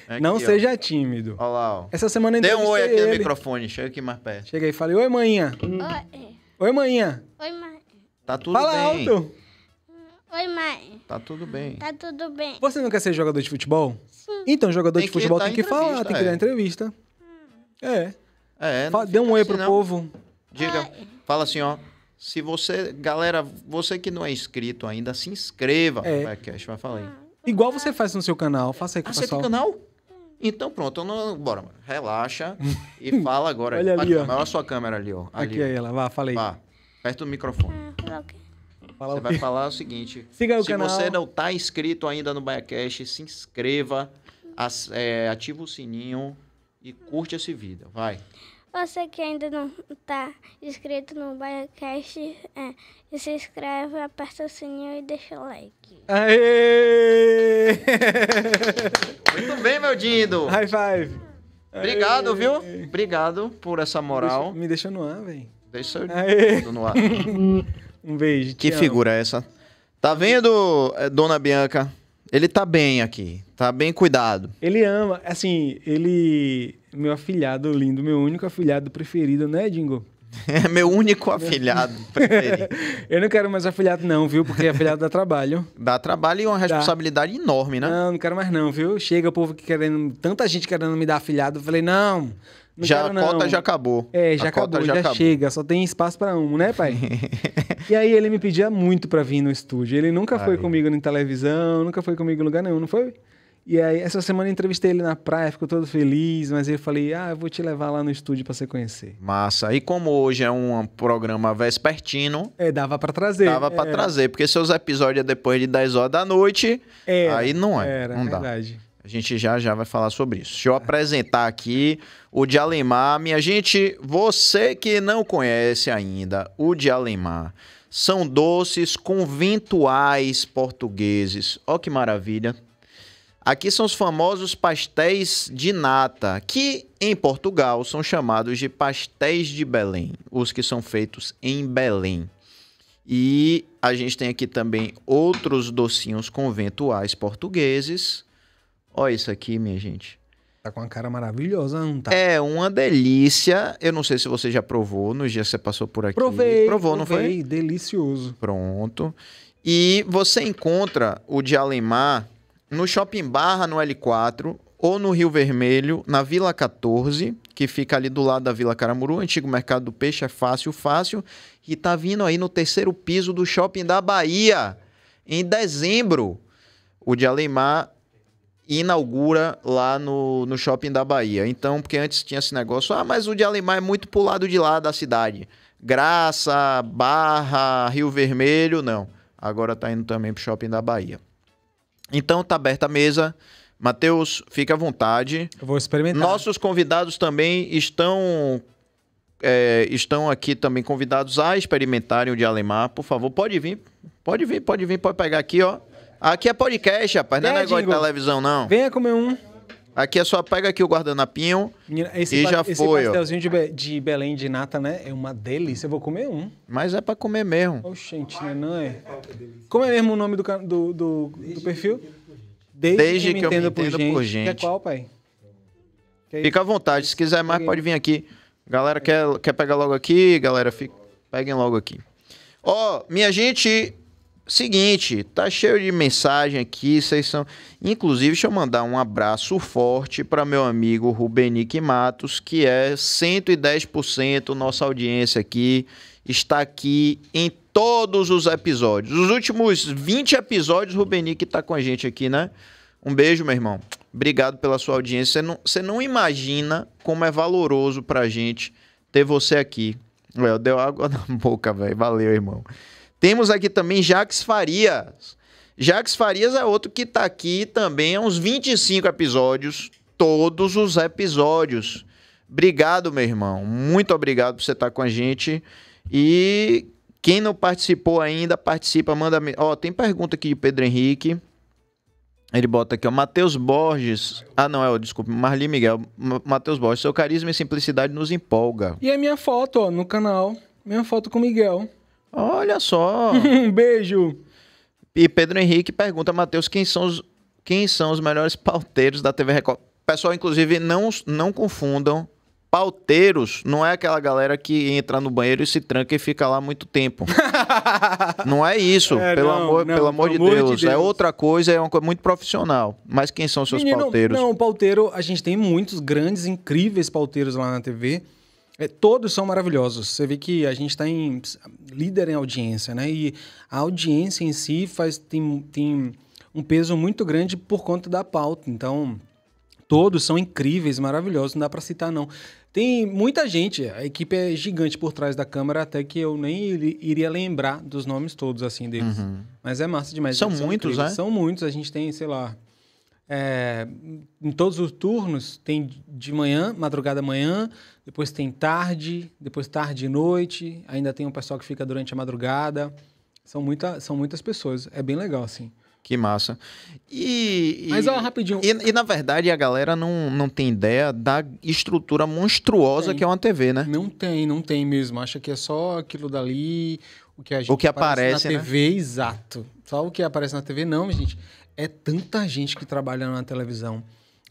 É não aqui, seja ó. tímido. Olha lá, ó. Essa semana ainda deu um oi aqui ele. no microfone, chega aqui mais perto. Chega aí, fala, oi, manhinha. Oi. Oi, manhinha. Oi, manhinha. Tá tudo Fala bem. Fala alto. Oi, mãe. Tá tudo bem. Tá tudo bem. Você não quer ser jogador de futebol? Sim. Então, jogador tem de futebol tem que falar, é. tem que dar entrevista. É. É. Fala, dê um oi assim, pro não. povo. Diga. Ai. Fala assim, ó. Se você... Galera, você que não é inscrito ainda, se inscreva é. no BahiaCast. Vai falar aí. Igual você faz no seu canal. Faça aí com ah, o pessoal. Você tem canal? Então, pronto. Não... Bora, mano. Relaxa e fala agora. Olha ali, ó. Olha a sua câmera ali, ó. Ali. Aqui, aí ela. Vá, fala aí. Vá. Perto do microfone. Ah, fala você vai falar o seguinte. Siga o canal. Se você não tá inscrito ainda no BahiaCast, se inscreva, as, é, ativa o sininho e curte esse vídeo. Vai. Você que ainda não tá inscrito no BahiaCast, é, se inscreve, aperta o sininho e deixa o like. Aê! Muito bem, meu Dindo. High five. Obrigado, Aê. viu? Obrigado por essa moral. Deixa, me deixa no ar, velho. Deixa eu no ar. Um beijo. Que figura é essa? Tá vendo, dona Bianca? Ele tá bem aqui. Tá bem cuidado. Ele ama. Assim, ele... Meu afilhado lindo. Meu único afilhado preferido, né, Dingo? É meu único afilhado preferido. Eu não quero mais afilhado não, viu? Porque afilhado dá trabalho. Dá trabalho e uma responsabilidade dá. enorme, né? Não, não quero mais não, viu? Chega o povo que querendo... Tanta gente querendo me dar afilhado. Eu falei, não... Não já quero, a cota não. já acabou. É, já a acabou, já, já acabou. chega. Só tem espaço para um, né, pai? E aí ele me pedia muito para vir no estúdio. Ele nunca aí. foi comigo na televisão, nunca foi comigo em lugar nenhum, não foi? E aí, essa semana eu entrevistei ele na praia, ficou todo feliz, mas eu falei, ah, eu vou te levar lá no estúdio para você conhecer. Massa. E como hoje é um programa vespertino... É, dava para trazer. Dava para trazer, porque seus episódios é depois de dez horas da noite, era, aí não é, era, não dá. Verdade. A gente já já vai falar sobre isso. Deixa eu apresentar aqui o De Além-mar. Minha gente, você que não conhece ainda o De Além-mar, são doces conventuais portugueses. Ó que maravilha. Aqui são os famosos pastéis de nata, que em Portugal são chamados de pastéis de Belém, os que são feitos em Belém. E a gente tem aqui também outros docinhos conventuais portugueses. Olha isso aqui, minha gente. Tá com uma cara maravilhosa, não tá? É uma delícia. Eu não sei se você já provou nos dias que você passou por aqui. Provei. Provou, provei, não foi? Delicioso. Pronto. E você encontra o De Além-mar no Shopping Barra, no L quatro, ou no Rio Vermelho, na Vila quatorze, que fica ali do lado da Vila Caramuru, antigo mercado do peixe, é fácil, fácil. E tá vindo aí no terceiro piso do Shopping da Bahia, em dezembro. O De Além-mar inaugura lá no, no Shopping da Bahia. Então, porque antes tinha esse negócio, ah, mas o De Além-mar é muito pro lado de lá da cidade. Graça, Barra, Rio Vermelho, não. Agora tá indo também pro Shopping da Bahia. Então, tá aberta a mesa. Mateus, fica à vontade. Eu vou experimentar. Nossos convidados também estão... É, estão aqui também convidados a experimentarem o De Além-mar. Por favor, pode vir. Pode vir, pode vir, pode pegar aqui, ó. Aqui é podcast, rapaz. Não é, é negócio Dingo. de televisão, não. Venha comer um. Aqui é só pega aqui o guardanapinho esse e já foi, ó. Esse pastelzinho de, Be de Belém de nata, né? É uma delícia. Eu vou comer um. Mas é pra comer mesmo. Oxente, né? Não é? Como é mesmo o nome do, do, do, do perfil? Desde, Desde que, que eu me entendo por gente. Por gente. Quer qual, pai? Quer fica à vontade. Se quiser mais, pode vir aqui. Galera, quer, quer pegar logo aqui? Galera, fica... peguem logo aqui. Ó, oh, minha gente... Seguinte, tá cheio de mensagem aqui, vocês são... Inclusive, deixa eu mandar um abraço forte para meu amigo Rubenique Matos, que é cento e dez por cento nossa audiência aqui, está aqui em todos os episódios. Os últimos vinte episódios, Rubenique tá com a gente aqui, né? Um beijo, meu irmão. Obrigado pela sua audiência. Você não, você não imagina como é valoroso pra gente ter você aqui. Ué, deu água na boca, velho. Valeu, irmão. Temos aqui também Jaques Farias. Jaques Farias é outro que está aqui também há uns vinte e cinco episódios, todos os episódios. Obrigado, meu irmão. Muito obrigado por você estar com a gente. E quem não participou ainda, participa, manda... Ó, oh, tem pergunta aqui de Pedro Henrique. Ele bota aqui, ó, Mateus Borges... Ah, não, é, ó, desculpa, Marli Miguel. Mateus Borges, seu carisma e simplicidade nos empolga. E a minha foto, ó, no canal. Minha foto com o Miguel. Olha só. Um beijo. E Pedro Henrique pergunta, Mateus, quem são os, quem são os melhores pauteiros da T V Record? Pessoal, inclusive, não, não confundam pauteiros não é aquela galera que entra no banheiro e se tranca e fica lá muito tempo. Não é isso, é, pelo, não, amor, não, pelo amor de Deus. de Deus. É outra coisa, é uma coisa muito profissional. Mas quem são seus Menino, pauteiros? Não, pauteiro, a gente tem muitos grandes, incríveis pauteiros lá na T V. É, todos são maravilhosos. Você vê que a gente está em líder em audiência, né? E a audiência em si faz, tem, tem um peso muito grande por conta da pauta. Então, todos são incríveis, maravilhosos. Não dá para citar, não. Tem muita gente. A equipe é gigante por trás da câmera, até que eu nem iria lembrar dos nomes todos, assim, deles. Uhum. Mas é massa demais. São, são muitos, incríveis. né? São muitos. A gente tem, sei lá... É, em todos os turnos, tem de manhã, madrugada manhã, depois tem tarde, depois tarde e noite, ainda tem um pessoal que fica durante a madrugada. São, muita, são muitas pessoas, é bem legal, assim. Que massa. E, Mas, e, ó, rapidinho... E, e, na verdade, a galera não, não tem ideia da estrutura monstruosa tem. que é uma T V, né? Não tem, não tem mesmo. Acha que é só aquilo dali, o que a gente o que aparece, aparece na né? T V, exato. Só o que aparece na T V, não, gente... É tanta gente que trabalha na televisão.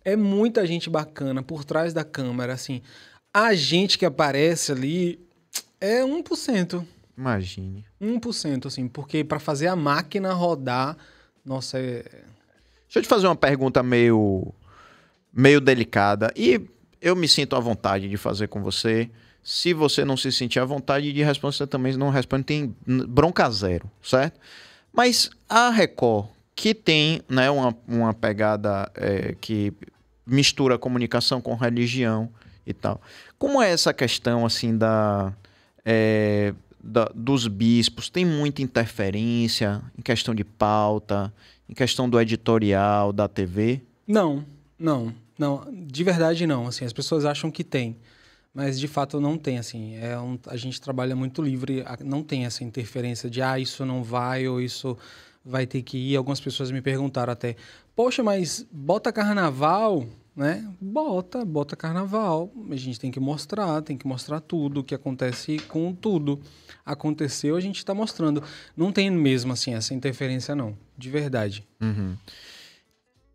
É muita gente bacana por trás da câmera, assim. A gente que aparece ali é um por cento. Imagine. um por cento, assim, porque para fazer a máquina rodar, nossa, é... Deixa eu te fazer uma pergunta meio, meio delicada. E eu me sinto à vontade de fazer com você. Se você não se sentir à vontade de responder, você também não responde. Tem bronca zero, certo? Mas a Record... que tem, né, uma, uma pegada é, que mistura comunicação com religião e tal. Como é essa questão assim da, é, da, dos bispos? Tem muita interferência em questão de pauta, em questão do editorial, da T V? Não, não, não. De verdade, não. Assim, as pessoas acham que tem, mas de fato não tem. Assim, é um, a gente trabalha muito livre, não tem essa interferência de ah, isso não vai ou isso... vai ter que ir. Algumas pessoas me perguntaram até, poxa, mas bota carnaval, né? Bota, bota carnaval. A gente tem que mostrar, tem que mostrar tudo o que acontece com tudo. Aconteceu, a gente está mostrando. Não tem mesmo, assim, essa interferência, não. De verdade. Uhum.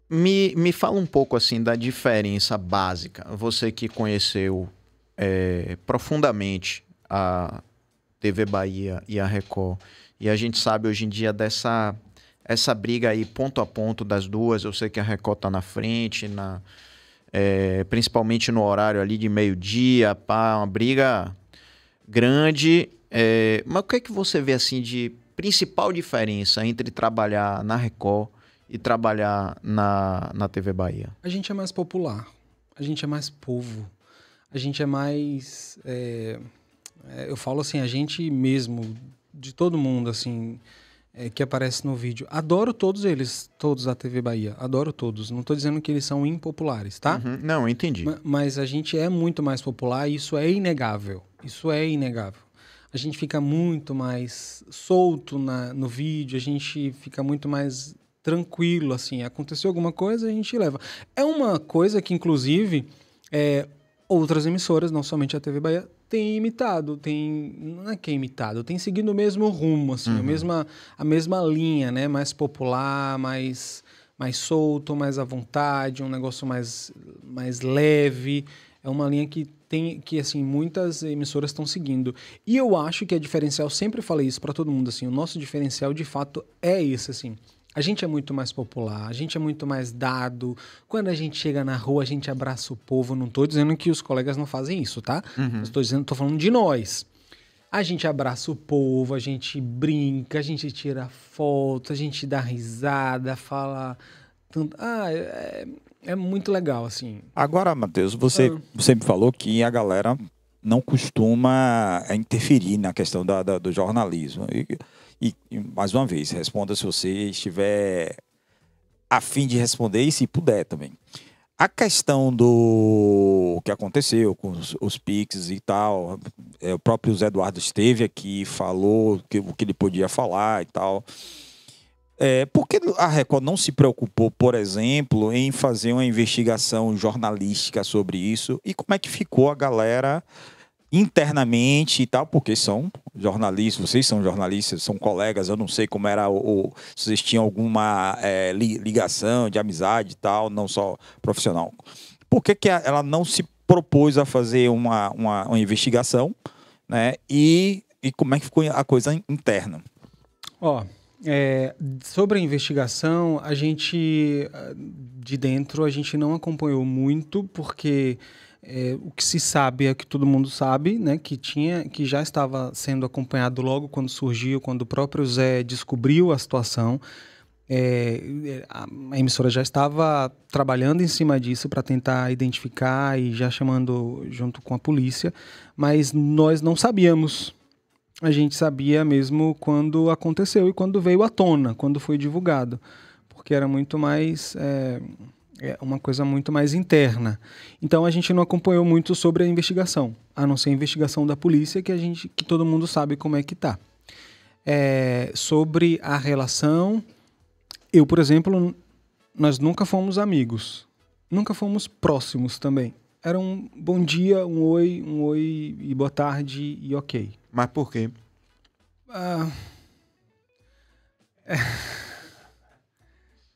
Me, me fala um pouco, assim, da diferença básica. Você que conheceu é, profundamente a T V Bahia e a Record... E a gente sabe hoje em dia dessa essa briga aí ponto a ponto das duas. Eu sei que a Record está na frente, na, é, principalmente no horário ali de meio-dia, pá, uma briga grande. É, mas o que é que você vê assim de principal diferença entre trabalhar na Record e trabalhar na, na T V Bahia? A gente é mais popular, a gente é mais povo, a gente é mais... É, eu falo assim, a gente mesmo... de todo mundo, assim, é, que aparece no vídeo. Adoro todos eles, todos da T V Bahia. Adoro todos. Não tô dizendo que eles são impopulares, tá? Uhum. Não, entendi. Ma- mas a gente é muito mais popular e isso é inegável. Isso é inegável. A gente fica muito mais solto na, no vídeo, a gente fica muito mais tranquilo, assim. Aconteceu alguma coisa, a gente leva. É uma coisa que, inclusive, é, outras emissoras, não somente a T V Bahia, tem imitado, tem... Não é que é imitado, tem seguido o mesmo rumo, assim, uhum. a, mesma, a mesma linha, né? Mais popular, mais, mais solto, mais à vontade, um negócio mais, mais leve. É uma linha que, tem, que assim, muitas emissoras estão seguindo. E eu acho que é diferencial, sempre falei isso para todo mundo, assim, o nosso diferencial, de fato, é esse, assim. A gente é muito mais popular, a gente é muito mais dado. Quando a gente chega na rua, a gente abraça o povo. Não estou dizendo que os colegas não fazem isso, tá? Uhum. Estou dizendo, estou falando de nós. A gente abraça o povo, a gente brinca, a gente tira foto, a gente dá risada, fala... Tanto... Ah, é, é muito legal, assim. Agora, Mateus, você, ah. você me falou que a galera não costuma interferir na questão da, da, do jornalismo. E... E, mais uma vez, responda se você estiver a fim de responder e se puder também. A questão do que aconteceu com os, os P I Cs e tal, é, o próprio Zé Eduardo esteve aqui, falou que, o que ele podia falar e tal. É, por que a Record não se preocupou, por exemplo, em fazer uma investigação jornalística sobre isso? E como é que ficou a galera... internamente e tal, porque são jornalistas, vocês são jornalistas, são colegas, eu não sei como era, ou se vocês tinham alguma é, ligação de amizade e tal, não só profissional. Por que que ela não se propôs a fazer uma, uma, uma investigação, né? E, e como é que ficou a coisa interna? Ó, é, sobre a investigação, a gente, de dentro, a gente não acompanhou muito, porque... É, o que se sabe é que todo mundo sabe, né, que, tinha, que já estava sendo acompanhado logo quando surgiu, quando o próprio Zé descobriu a situação. É, a, a emissora já estava trabalhando em cima disso para tentar identificar e já chamando junto com a polícia, mas nós não sabíamos. A gente sabia mesmo quando aconteceu e quando veio à tona, quando foi divulgado, porque era muito mais... É, É uma coisa muito mais interna. Então, a gente não acompanhou muito sobre a investigação, a não ser a investigação da polícia, que, a gente, que todo mundo sabe como é que está. É, sobre a relação, eu, por exemplo, nós nunca fomos amigos. Nunca fomos próximos também. Era um bom dia, um oi, um oi e boa tarde e ok. Mas por quê? Ah... É...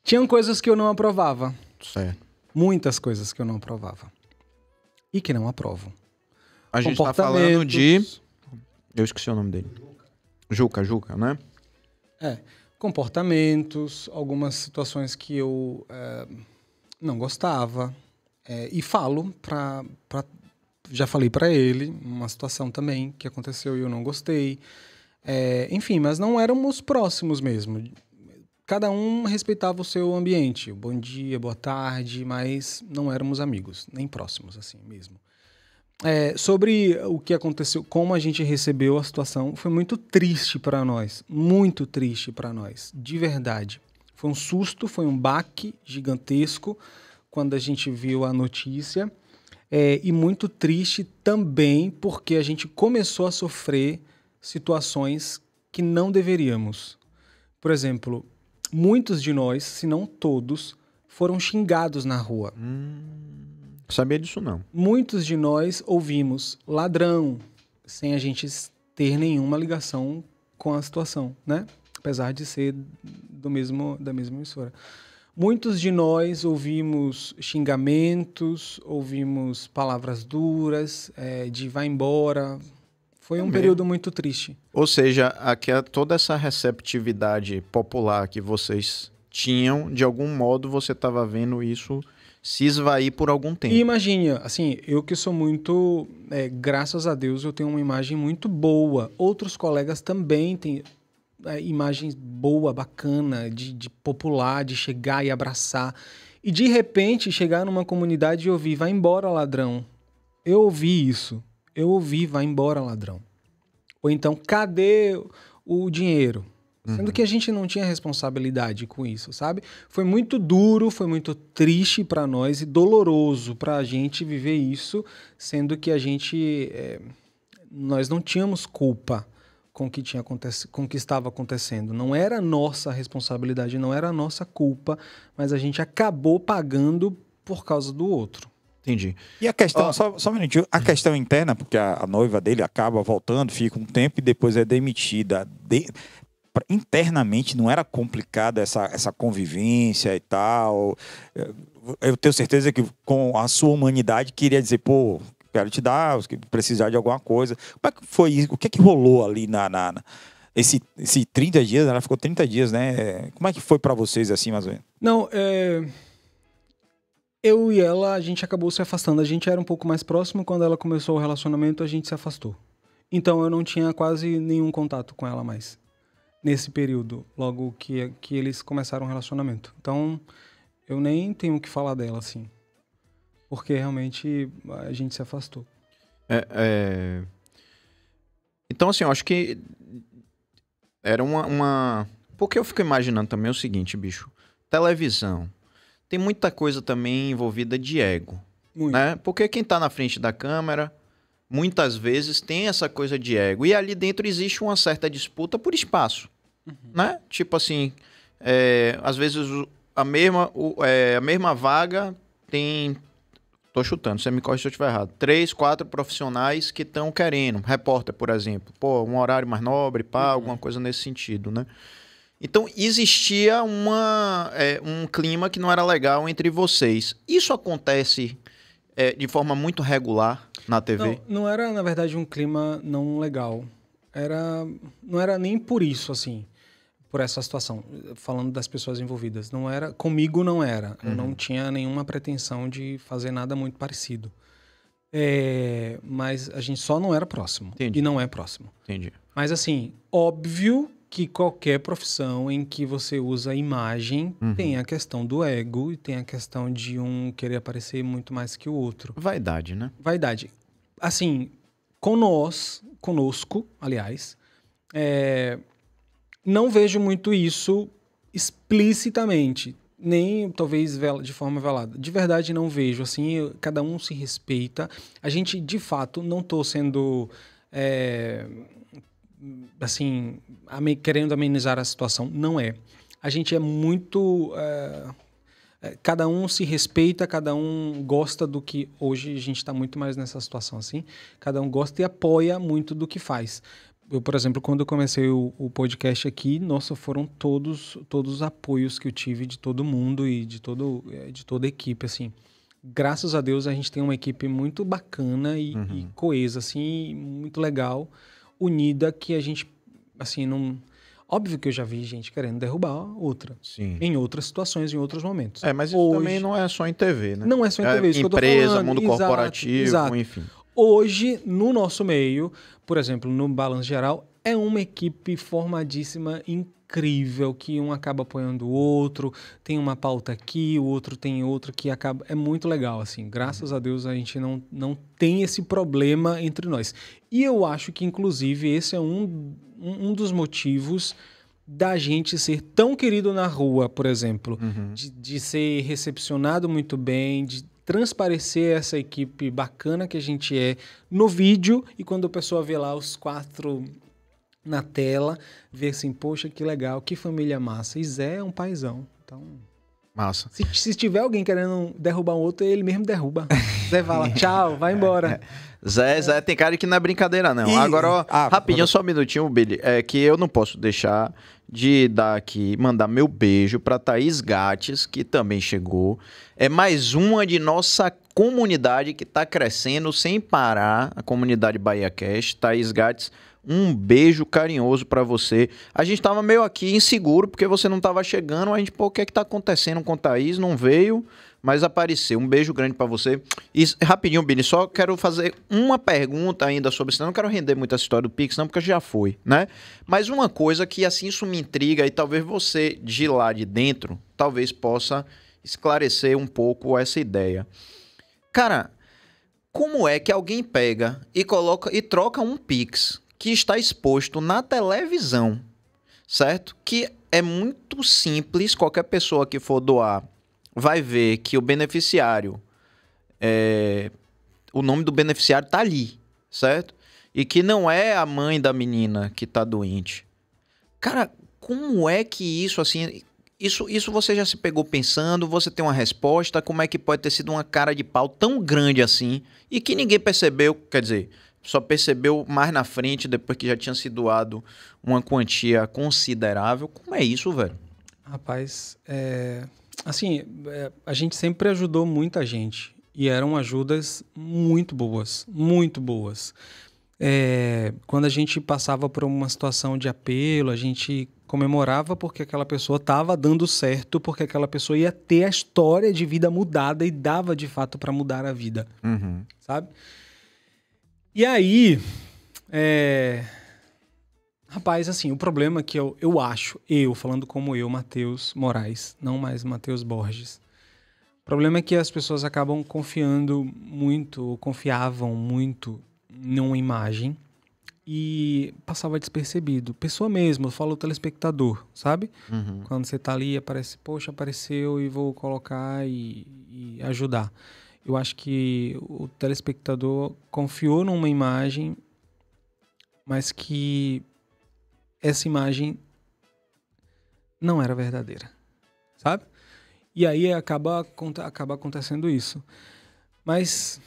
Tinham coisas que eu não aprovava. Certo. Muitas coisas que eu não aprovava. E que não aprovo. A gente está falando de... Eu esqueci o nome dele. Juca, Juca, né? É. Comportamentos, algumas situações que eu é, não gostava. É, e falo para... Já falei para ele, uma situação também que aconteceu e eu não gostei. É, enfim, mas não éramos próximos mesmo. Cada um respeitava o seu ambiente, bom dia, boa tarde, mas não éramos amigos, nem próximos assim mesmo. É, sobre o que aconteceu, como a gente recebeu a situação, foi muito triste para nós, muito triste para nós, de verdade. Foi um susto, foi um baque gigantesco quando a gente viu a notícia, é, e muito triste também porque a gente começou a sofrer situações que não deveríamos. Por exemplo... Muitos de nós, se não todos, foram xingados na rua. Hum, sabia disso não. Muitos de nós ouvimos ladrão, sem a gente ter nenhuma ligação com a situação, né? Apesar de ser do mesmo, da mesma emissora. Muitos de nós ouvimos xingamentos, ouvimos palavras duras, é, de vai embora. Foi um período muito triste. Ou seja, aqui é toda essa receptividade popular que vocês tinham, de algum modo você estava vendo isso se esvair por algum tempo. E imagina, assim, eu que sou muito... É, graças a Deus eu tenho uma imagem muito boa. Outros colegas também têm é, imagens boa, bacana, de, de popular, de chegar e abraçar. E de repente chegar numa comunidade e ouvir, vai embora ladrão. Eu ouvi isso. Eu ouvi, vai embora, ladrão. Ou então, cadê o dinheiro? Uhum. Sendo que a gente não tinha responsabilidade com isso, sabe? Foi muito duro, foi muito triste para nós e doloroso para a gente viver isso, sendo que a gente... É, nós não tínhamos culpa com o que tinha aconte- com o que estava acontecendo. Não era nossa responsabilidade, não era nossa culpa, mas a gente acabou pagando por causa do outro. Entendi. E a questão, oh. só, só um minutinho, a questão interna, porque a, a noiva dele acaba voltando, fica um tempo e depois é demitida. De, pra, internamente não era complicada essa, essa convivência e tal. Eu, eu tenho certeza que com a sua humanidade queria dizer, pô, quero te dar, se precisar de alguma coisa. Como é que foi isso? O que é que rolou ali na... na, na... Esse, esse trinta dias, ela ficou trinta dias, né? Como é que foi pra vocês assim, mais ou menos? Não, é... Eu e ela, a gente acabou se afastando. A gente era um pouco mais próximo. Quando ela começou o relacionamento, a gente se afastou. Então, eu não tinha quase nenhum contato com ela mais. Nesse período, logo que, que eles começaram o relacionamento. Então, eu nem tenho o que falar dela, assim. Porque, realmente, a gente se afastou. É, é... Então, assim, eu acho que... Era uma, uma... Porque eu fico imaginando também o seguinte, bicho. Televisão. Tem muita coisa também envolvida de ego, muito, né? Porque quem está na frente da câmera, muitas vezes, tem essa coisa de ego. E ali dentro existe uma certa disputa por espaço, uhum, né? Tipo assim, é, às vezes a mesma, o, é, a mesma vaga tem... Tô chutando, você me corre se eu estiver errado. Três, quatro profissionais que estão querendo. Repórter, por exemplo. Pô, um horário mais nobre, pá, uhum, alguma coisa nesse sentido, né? Então, existia uma, é, um clima que não era legal entre vocês. Isso acontece é, de forma muito regular na T V? Não, não era, na verdade, um clima não legal. Era, não era nem por isso, assim, por essa situação, falando das pessoas envolvidas. Não era, comigo não era. Uhum. Eu não tinha nenhuma pretensão de fazer nada muito parecido. É, mas a gente só não era próximo. Entendi. E não é próximo. Entendi. Mas, assim, óbvio que qualquer profissão em que você usa imagem, uhum, tem a questão do ego e tem a questão de um querer aparecer muito mais que o outro. Vaidade, né? Vaidade. Assim, com nós, conosco, aliás, é, não vejo muito isso explicitamente, nem talvez de forma velada. De verdade, não vejo. Assim, cada um se respeita. A gente, de fato, não tô sendo... É, assim, querendo amenizar a situação, não é. A gente é muito... Uh, cada um se respeita, cada um gosta do que... Hoje a gente está muito mais nessa situação, assim. Cada um gosta e apoia muito do que faz. Eu, por exemplo, quando eu comecei o, o podcast aqui, nossa, foram todos, todos os apoios que eu tive de todo mundo e de, todo, de toda a equipe, assim. Graças a Deus, a gente tem uma equipe muito bacana e, uhum, e coesa, assim, muito legal, unida, que a gente, assim, não... Óbvio que eu já vi gente querendo derrubar outra. Sim. Em outras situações, em outros momentos. É, mas isso hoje... também não é só em T V, né? Não é só em T V, é, isso que eu tô falando. Empresa, mundo corporativo, exato, enfim. Hoje, no nosso meio, por exemplo, no Balanço Geral, é uma equipe formadíssima, incrível, que um acaba apoiando o outro, tem uma pauta aqui, o outro tem outro que acaba... É muito legal, assim. Graças a Deus a gente não, não tem esse problema entre nós. E eu acho que, inclusive, esse é um, um dos motivos da gente ser tão querido na rua, por exemplo. Uhum. De, de ser recepcionado muito bem, de transparecer essa equipe bacana que a gente é no vídeo, e quando a pessoa vê lá os quatro na tela, vê assim, poxa, que legal, que família massa. E Zé é um paizão, então... Massa. Se, se tiver alguém querendo derrubar um outro, ele mesmo derruba. Zé vai lá, tchau, vai embora. Zé, Zé tem cara que não é brincadeira, não. E... Agora, ó, ah, rapidinho, só um minutinho, Billy, é que eu não posso deixar de dar aqui, mandar meu beijo para Thaís Gates, que também chegou. É mais uma de nossa comunidade que está crescendo sem parar, a comunidade BahiaCast. Thaís Gates, um beijo carinhoso para você. A gente tava meio aqui inseguro, porque você não tava chegando. A gente, pô, o que é que tá acontecendo com o Thaís? Não veio, mas apareceu. Um beijo grande para você. E rapidinho, Billy, só quero fazer uma pergunta ainda sobre isso. Não quero render muito essa história do Pix, não, porque já foi, né? Mas uma coisa que, assim, isso me intriga, e talvez você, de lá de dentro, talvez possa esclarecer um pouco essa ideia. Cara, como é que alguém pega e coloca e troca um Pix que está exposto na televisão, certo? Que é muito simples, qualquer pessoa que for doar vai ver que o beneficiário, é, o nome do beneficiário está ali, certo? E que não é a mãe da menina que está doente. Cara, como é que isso, assim... Isso, isso você já se pegou pensando? Você tem uma resposta? Como é que pode ter sido uma cara de pau tão grande assim e que ninguém percebeu? Quer dizer, só percebeu mais na frente, depois que já tinha sido doado uma quantia considerável. Como é isso, velho? Rapaz, é... assim, é... a gente sempre ajudou muita gente. E eram ajudas muito boas, muito boas. É... Quando a gente passava por uma situação de apelo, a gente... comemorava porque aquela pessoa estava dando certo, porque aquela pessoa ia ter a história de vida mudada e dava de fato para mudar a vida, uhum, sabe? E aí, é... rapaz, assim, o problema que eu, eu acho, eu falando como eu, Mateus Moraes, não mais Mateus Borges, o problema é que as pessoas acabam confiando muito, confiavam muito numa imagem, e passava despercebido. Pessoa mesmo, eu falo telespectador, sabe? Uhum. Quando você tá ali, aparece, poxa, apareceu e vou colocar e, e ajudar. Eu acho que o telespectador confiou numa imagem, mas que essa imagem não era verdadeira, sabe? E aí acaba, acaba acontecendo isso. Mas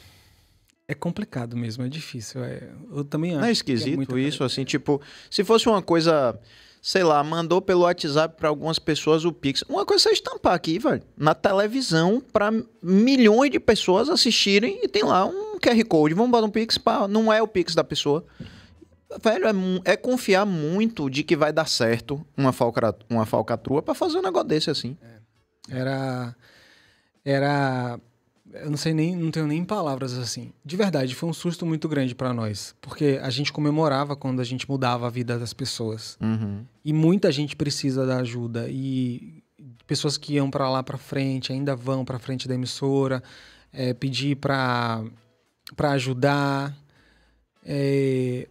É complicado mesmo, é difícil. É... Eu também acho. Não é esquisito que é isso, assim, tipo, se fosse uma coisa, sei lá, mandou pelo WhatsApp para algumas pessoas o Pix. Uma coisa é estampar aqui, velho, na televisão para milhões de pessoas assistirem e tem lá um Q R Code. Vamos botar um Pix, pá, não é o Pix da pessoa. Velho, é, é confiar muito de que vai dar certo uma, falca, uma falcatrua para fazer um negócio desse assim. É. Era... Era... Eu não sei nem, não tenho nem palavras assim. De verdade, foi um susto muito grande para nós. Porque a gente comemorava quando a gente mudava a vida das pessoas. Uhum. E muita gente precisa da ajuda. E pessoas que iam para lá para frente, ainda vão para frente da emissora, é, pedir para para ajudar. É...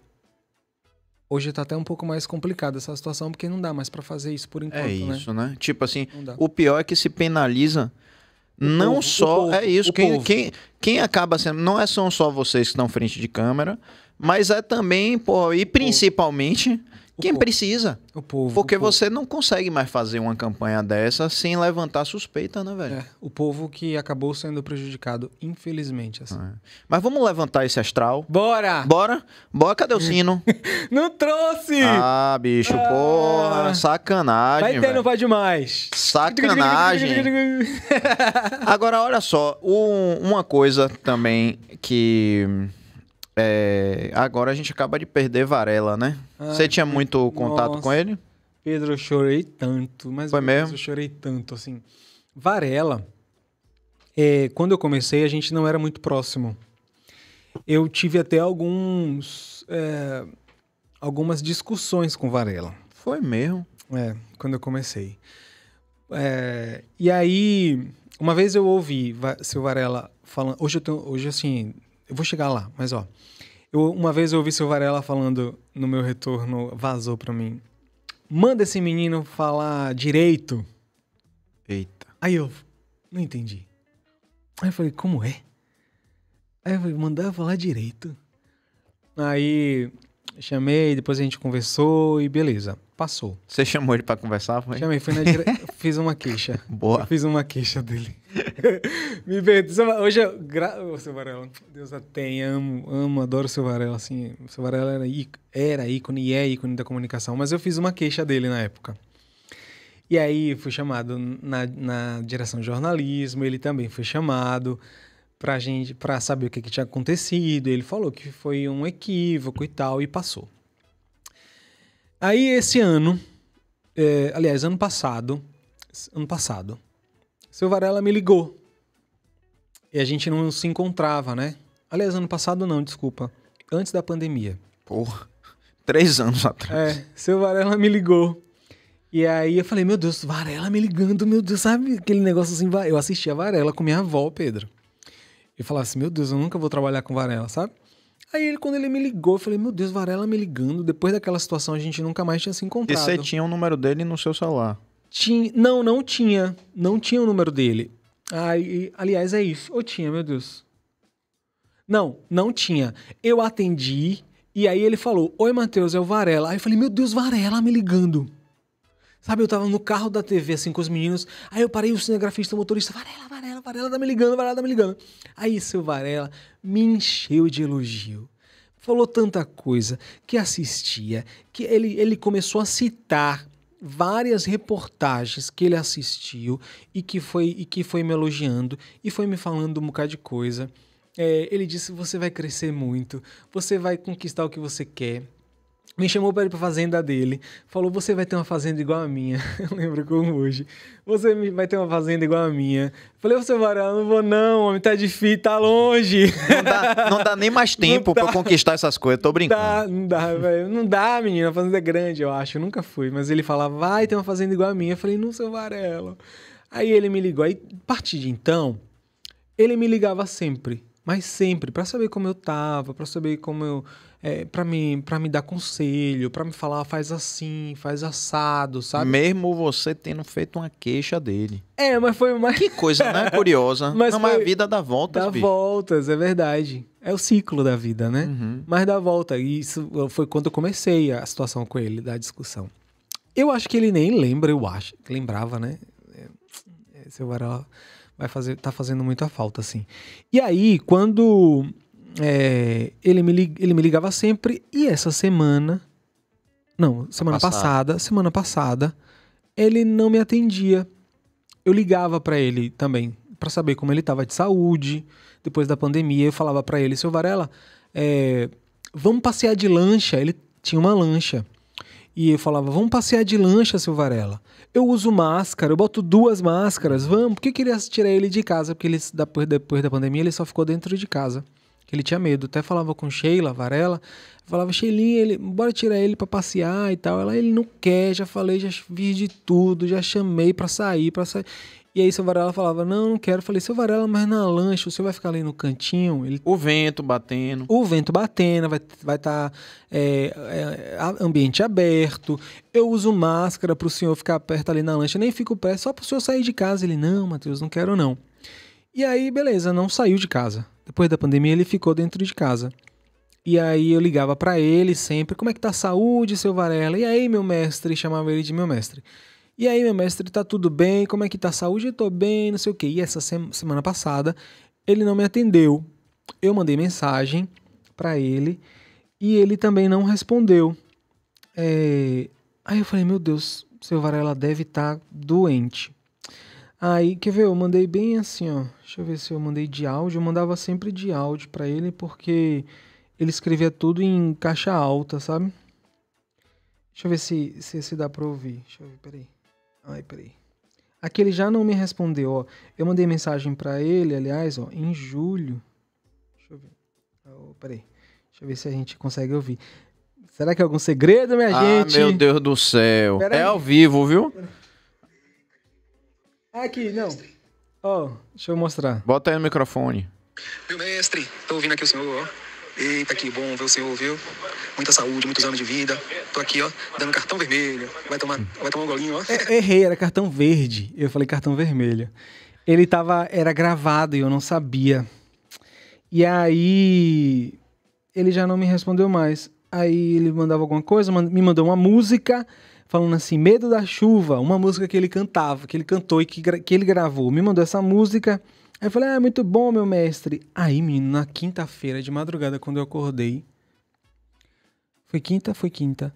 Hoje tá até um pouco mais complicada essa situação, porque não dá mais para fazer isso por enquanto. É isso, né? né? Tipo assim, o pior é que se penaliza... O não povo, só, povo, é isso, quem, quem, quem acaba sendo, não é são só vocês que estão frente de câmera, mas é também, pô, e principalmente, o quem povo. precisa. O povo. Porque o você povo. não consegue mais fazer uma campanha dessa sem levantar suspeita, né, velho? É, o povo que acabou sendo prejudicado, infelizmente, assim. É. Mas vamos levantar esse astral. Bora! Bora? Bora, cadê o sino? Não trouxe! Ah, bicho, ah. porra, sacanagem, velho. Vai ter, não vai demais. Sacanagem. Agora, olha só, um, uma coisa também que... É, agora a gente acaba de perder Varela, né? Ai, você tinha muito contato nossa, com ele? Pedro, eu chorei tanto. Mas Foi mesmo? Eu chorei tanto, assim. Varela, é, quando eu comecei, a gente não era muito próximo. Eu tive até alguns... É, algumas discussões com Varela. Foi mesmo? É, quando eu comecei. É, e aí, uma vez eu ouvi seu Varela falando... Hoje eu tenho... Hoje, assim... Eu vou chegar lá, mas ó. Eu, uma vez eu ouvi seu Varela falando no meu retorno, vazou pra mim. Manda esse menino falar direito. Eita. Aí eu não entendi. Aí eu falei, como é? Aí eu falei, mandar falar direito. Aí chamei, depois a gente conversou e beleza, passou. Você chamou ele pra conversar? Foi? Chamei, fui na dire... fiz uma queixa. Boa. Eu fiz uma queixa dele. Me perdoa. Hoje eu gravo o seu Varela. Deus a tem, amo, amo, adoro o seu Varela. Assim, o seu Varela era, era ícone e é ícone da comunicação, mas eu fiz uma queixa dele na época. E aí fui chamado na, na direção de jornalismo, ele também foi chamado pra gente, pra saber o que, que tinha acontecido. Ele falou que foi um equívoco e tal, e passou. Aí esse ano, é, aliás, ano passado, ano passado, seu Varela me ligou. E a gente não se encontrava, né? Aliás, ano passado não, desculpa. Antes da pandemia. Porra, três anos atrás. É, seu Varela me ligou. E aí eu falei, meu Deus, Varela me ligando, meu Deus, sabe aquele negócio assim? Eu assistia Varela com minha avó, Pedro. E falava assim, meu Deus, eu nunca vou trabalhar com Varela, sabe? Aí ele, quando ele me ligou, eu falei, meu Deus, Varela me ligando. Depois daquela situação, a gente nunca mais tinha se encontrado. E você tinha o número dele no seu celular? Tinha, não, não tinha. Não tinha o número dele. Aí, aliás, é isso. Ou tinha, meu Deus. Não, não tinha. Eu atendi e aí ele falou, oi, Mateus, é o Varela. Aí eu falei, meu Deus, Varela me ligando. Sabe, eu tava no carro da T V, assim, com os meninos. Aí eu parei, o cinegrafista, o motorista, Varela, Varela, Varela tá me ligando, Varela tá me ligando. Aí seu Varela me encheu de elogio. Falou tanta coisa que assistia, que ele, ele começou a citar... várias reportagens que ele assistiu e que foi, e que foi me elogiando e foi me falando um bocado de coisa. É, ele disse, você vai crescer muito, você vai conquistar o que você quer. Me chamou para ir para a fazenda dele, falou, você vai ter uma fazenda igual a minha. Eu lembro como hoje. Você vai ter uma fazenda igual a minha. Falei, você Varela, não vou não, homem, tá difícil, tá longe. Não dá, não dá nem mais tempo para conquistar essas coisas, tô brincando. Dá, não dá, velho. Não dá, menina, a fazenda é grande, eu acho, eu nunca fui. Mas ele falava, vai ter uma fazenda igual a minha. Eu falei, não, seu Varela. Aí ele me ligou, aí a partir de então, ele me ligava sempre. Mas sempre, para saber como eu tava, para saber como eu... É, para me, pra me dar conselho, para me falar, faz assim, faz assado, sabe? Mesmo você tendo feito uma queixa dele. É, mas foi mais... Que coisa, né? Curiosa. Mas, não, foi... mas a vida dá voltas, dá bicho. voltas, é verdade. É o ciclo da vida, né? Uhum. Mas dá volta. E isso foi quando eu comecei a situação com ele, da discussão. Eu acho que ele nem lembra, eu acho. Lembrava, né? Seu Varela... vai fazer, tá fazendo muita falta, assim. E aí, quando é, ele, me lig, ele me ligava sempre. E essa semana... Não, semana passada. passada semana passada, ele não me atendia. Eu ligava pra ele também, pra saber como ele tava de saúde, depois da pandemia. Eu falava pra ele, seu Varela, é, vamos passear de lancha. Ele tinha uma lancha. E eu falava, vamos passear de lancha, seu Varela. Eu uso máscara, eu boto duas máscaras, vamos. Por que eu queria tirar ele de casa? Porque ele, depois da pandemia, ele só ficou dentro de casa. Ele tinha medo. Até falava com Sheila Varela. Falava, Sheilinha, ele, bora tirar ele pra passear e tal. Ela, ele não quer, já falei, já vi de tudo, já chamei pra sair, pra sair. E aí, seu Varela falava, não, não quero. Eu falei, seu Varela, mas na lancha, o senhor vai ficar ali no cantinho? Ele... O vento batendo. O vento batendo, vai estar vai tá, é, é, ambiente aberto. Eu uso máscara pro senhor ficar perto ali na lancha. Nem fico perto, só pro senhor sair de casa. Ele, não, Mateus, não quero não. E aí, beleza, não saiu de casa. Depois da pandemia, ele ficou dentro de casa. E aí, eu ligava pra ele sempre, como é que tá a saúde, seu Varela? E aí, meu mestre? Chamava ele de meu mestre. E aí, meu mestre, tá tudo bem? Como é que tá a saúde? Eu tô bem, não sei o quê. E essa semana passada, ele não me atendeu. Eu mandei mensagem pra ele e ele também não respondeu. É... Aí eu falei, meu Deus, seu Varela deve estar doente. Aí, quer ver? Eu mandei bem assim, ó. Deixa eu ver se eu mandei de áudio. Eu mandava sempre de áudio pra ele, porque ele escrevia tudo em caixa alta, sabe? Deixa eu ver se, se, se dá pra ouvir. Deixa eu ver, peraí. Ai, peraí. Aqui ele já não me respondeu, ó. Eu mandei mensagem pra ele, aliás, ó, em julho. Deixa eu ver. Oh, peraí. Deixa eu ver se a gente consegue ouvir. Será que é algum segredo, minha ah, gente? Ah, meu Deus do céu. Peraí. É ao vivo, viu? Aqui, não. Ó, oh, deixa eu mostrar. Bota aí no microfone. Meu mestre, tô ouvindo aqui o senhor, ó. Eita, que bom ver o senhor, viu? Muita saúde, muitos anos de vida. Tô aqui, ó, dando cartão vermelho. Vai tomar, vai tomar um golinho, ó. É, errei, era cartão verde. Eu falei cartão vermelho. Ele tava... Era gravado e eu não sabia. E aí... Ele já não me respondeu mais. Aí ele mandava alguma coisa, me mandou uma música... Falando assim, Medo da Chuva. Uma música que ele cantava, que ele cantou e que, que ele gravou. Me mandou essa música... Aí eu falei, ah, muito bom, meu mestre. Aí, menino, na quinta-feira de madrugada, quando eu acordei... Foi quinta? Foi quinta.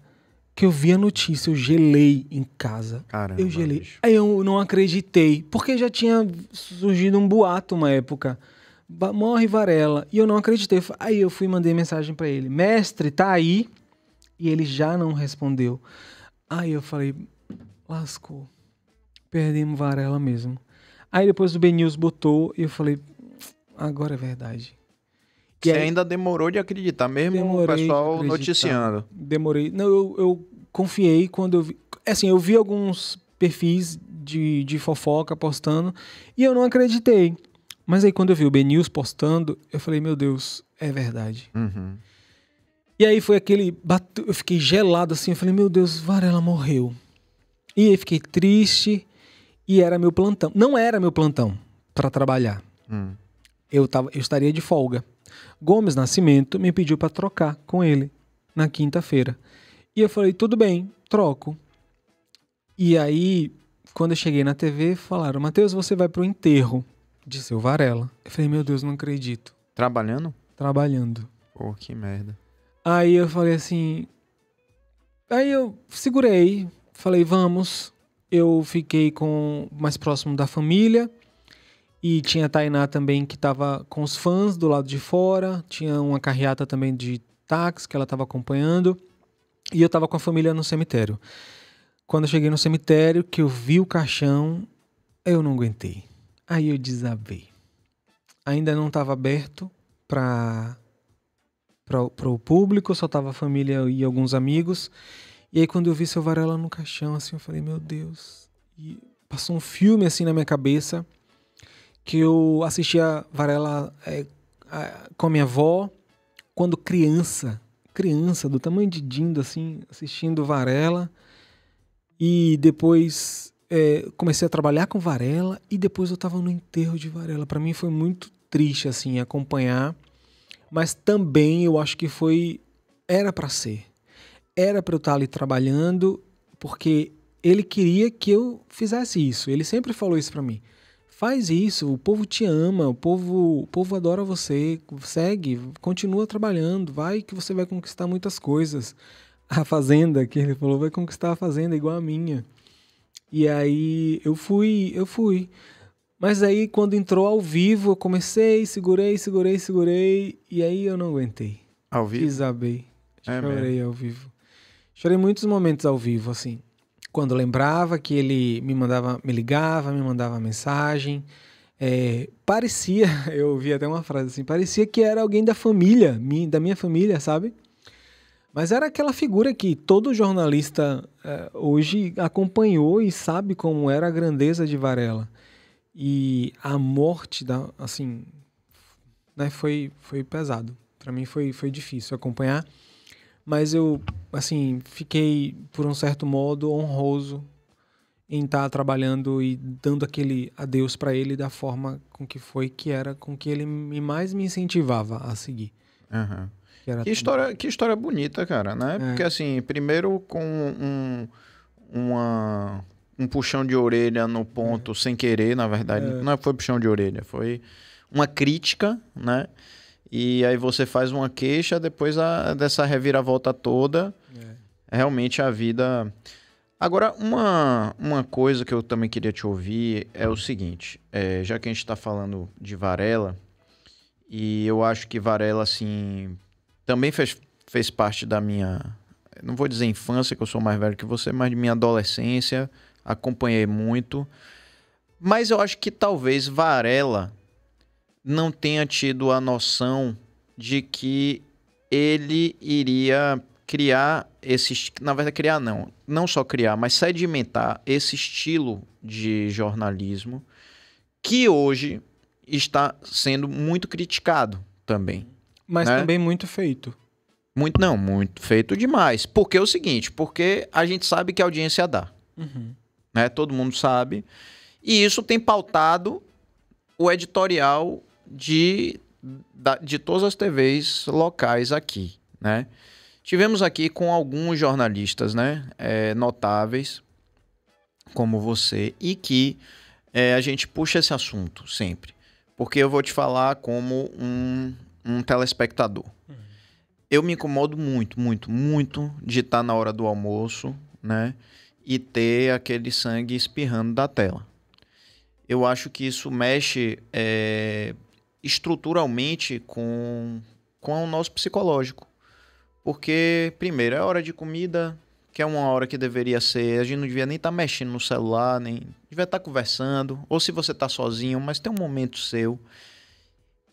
Que eu vi a notícia, eu gelei em casa. Caramba, eu gelei. Bicho. Aí eu não acreditei, porque já tinha surgido um boato uma época. Morre Varela. E eu não acreditei. Aí eu fui e mandei mensagem pra ele. Mestre, tá aí? E ele já não respondeu. Aí eu falei, lascou. Perdemos Varela mesmo. Aí depois o BNews botou e eu falei, agora é verdade. E você aí, ainda demorou de acreditar, mesmo o pessoal noticiando. Demorei. Não, eu, eu confiei quando eu vi... Assim, eu vi alguns perfis de, de fofoca postando e eu não acreditei. Mas aí quando eu vi o BNews postando, eu falei, meu Deus, é verdade. Uhum. E aí foi aquele... Batu... Eu fiquei gelado assim, eu falei, meu Deus, Varela morreu. E aí fiquei triste... E era meu plantão. Não era meu plantão para trabalhar. Hum. Eu, tava, eu estaria de folga. Gomes Nascimento me pediu para trocar com ele na quinta-feira. E eu falei, tudo bem, troco. E aí, quando eu cheguei na T V, falaram, Mateus, você vai pro enterro de seu Varela. Eu falei, meu Deus, não acredito. Trabalhando? Trabalhando. Pô, que merda. Aí eu falei assim... Aí eu segurei, falei, vamos... Eu fiquei com mais próximo da família e tinha a Tainá também que estava com os fãs do lado de fora. Tinha uma carreata também de táxi que ela estava acompanhando e eu estava com a família no cemitério. Quando eu cheguei no cemitério, que eu vi o caixão, eu não aguentei. Aí eu desabei. Ainda não estava aberto para para o público, só estava a família e alguns amigos. E aí, quando eu vi seu Varela no caixão, assim, eu falei, meu Deus. E passou um filme, assim, na minha cabeça, que eu assistia Varela é, a, com a minha avó, quando criança, criança, do tamanho de Dindo, assim, assistindo Varela. E depois é, comecei a trabalhar com Varela e depois eu tava no enterro de Varela. Pra mim foi muito triste, assim, acompanhar. Mas também eu acho que foi... Era pra ser. Era para eu estar ali trabalhando, porque ele queria que eu fizesse isso. Ele sempre falou isso para mim. Faz isso, o povo te ama, o povo, o povo adora você, segue, continua trabalhando, vai que você vai conquistar muitas coisas. A fazenda, que ele falou, vai conquistar a fazenda igual a minha. E aí eu fui, eu fui. Mas aí quando entrou ao vivo, eu comecei, segurei, segurei, segurei, e aí eu não aguentei. Ao vivo? Desabei, chorei ao vivo. Chorei muitos momentos ao vivo, assim. Quando lembrava que ele me mandava, me ligava, me mandava mensagem. É, parecia, eu ouvi até uma frase assim, parecia que era alguém da família, da minha família, sabe? Mas era aquela figura que todo jornalista é, hoje acompanhou e sabe como era a grandeza de Varela. E a morte, da, assim, né, foi, foi pesado. Para mim foi, foi difícil acompanhar. Mas eu, assim, fiquei, por um certo modo, honroso em estar trabalhando e dando aquele adeus para ele da forma com que foi, que era com que ele me, mais me incentivava a seguir. Uhum. Que, era que, história, que história bonita, cara, né? É. Porque, assim, primeiro com um, uma, um puxão de orelha no ponto, é. sem querer, na verdade. É. Não foi puxão de orelha, foi uma crítica, né? E aí você faz uma queixa, depois a, dessa reviravolta toda, é. realmente a vida... Agora, uma, uma coisa que eu também queria te ouvir é o seguinte, é, já que a gente está falando de Varela, e eu acho que Varela, assim, também fez, fez parte da minha... Não vou dizer infância, que eu sou mais velho que você, mas de minha adolescência, acompanhei muito. Mas eu acho que talvez Varela... não tenha tido a noção de que ele iria criar esse... Na verdade, criar não. Não só criar, mas sedimentar esse estilo de jornalismo que hoje está sendo muito criticado também. Mas né? também muito feito. Muito não, muito feito demais. Porque é o seguinte, porque a gente sabe que a audiência dá. Uhum. Né? Todo mundo sabe. E isso tem pautado o editorial... De, de todas as T Vs locais aqui, né? Tivemos aqui com alguns jornalistas, né, é, notáveis, como você, e que é, a gente puxa esse assunto sempre, porque eu vou te falar como um, um telespectador. Uhum. Eu me incomodo muito, muito, muito de estar na hora do almoço, né, e ter aquele sangue espirrando da tela. Eu acho que isso mexe... É, estruturalmente com, com o nosso psicológico. Porque, primeiro, é hora de comida, que é uma hora que deveria ser... A gente não devia nem estar mexendo no celular, nem devia estar conversando. Ou se você está sozinho, mas tem um momento seu.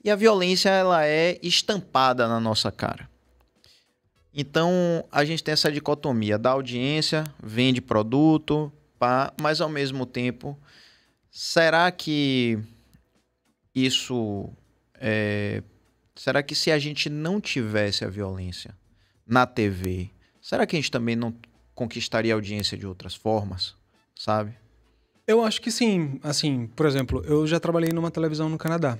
E a violência, ela é estampada na nossa cara. Então, a gente tem essa dicotomia da audiência, vende produto, pá, mas, ao mesmo tempo, será que... Isso, é... será que se a gente não tivesse a violência na T V, será que a gente também não conquistaria a audiência de outras formas, sabe? Eu acho que sim, assim, por exemplo, eu já trabalhei numa televisão no Canadá,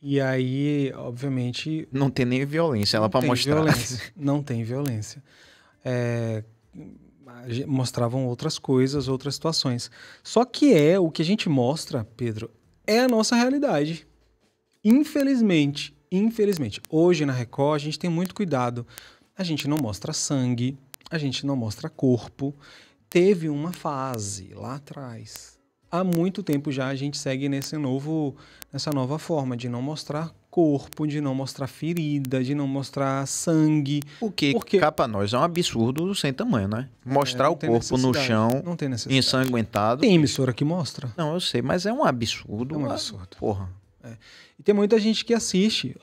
e aí, obviamente... Não tem nem violência, ela para mostrar. Violência. Não tem violência, é... mostravam outras coisas, outras situações, só que é o que a gente mostra, Pedro... É a nossa realidade. Infelizmente, infelizmente. Hoje na Record a gente tem muito cuidado. A gente não mostra sangue, a gente não mostra corpo. Teve uma fase lá atrás. Há muito tempo já a gente segue nesse novo, nessa nova forma de não mostrar corpo, de não mostrar ferida, de não mostrar sangue. O que, porque... cá pra nós, é um absurdo sem tamanho, né? Mostrar é, o corpo no chão, não tem ensanguentado. Tem emissora que mostra? Não, eu sei, mas é um absurdo. É um absurdo. Mas... Porra. É. E tem muita gente que assiste.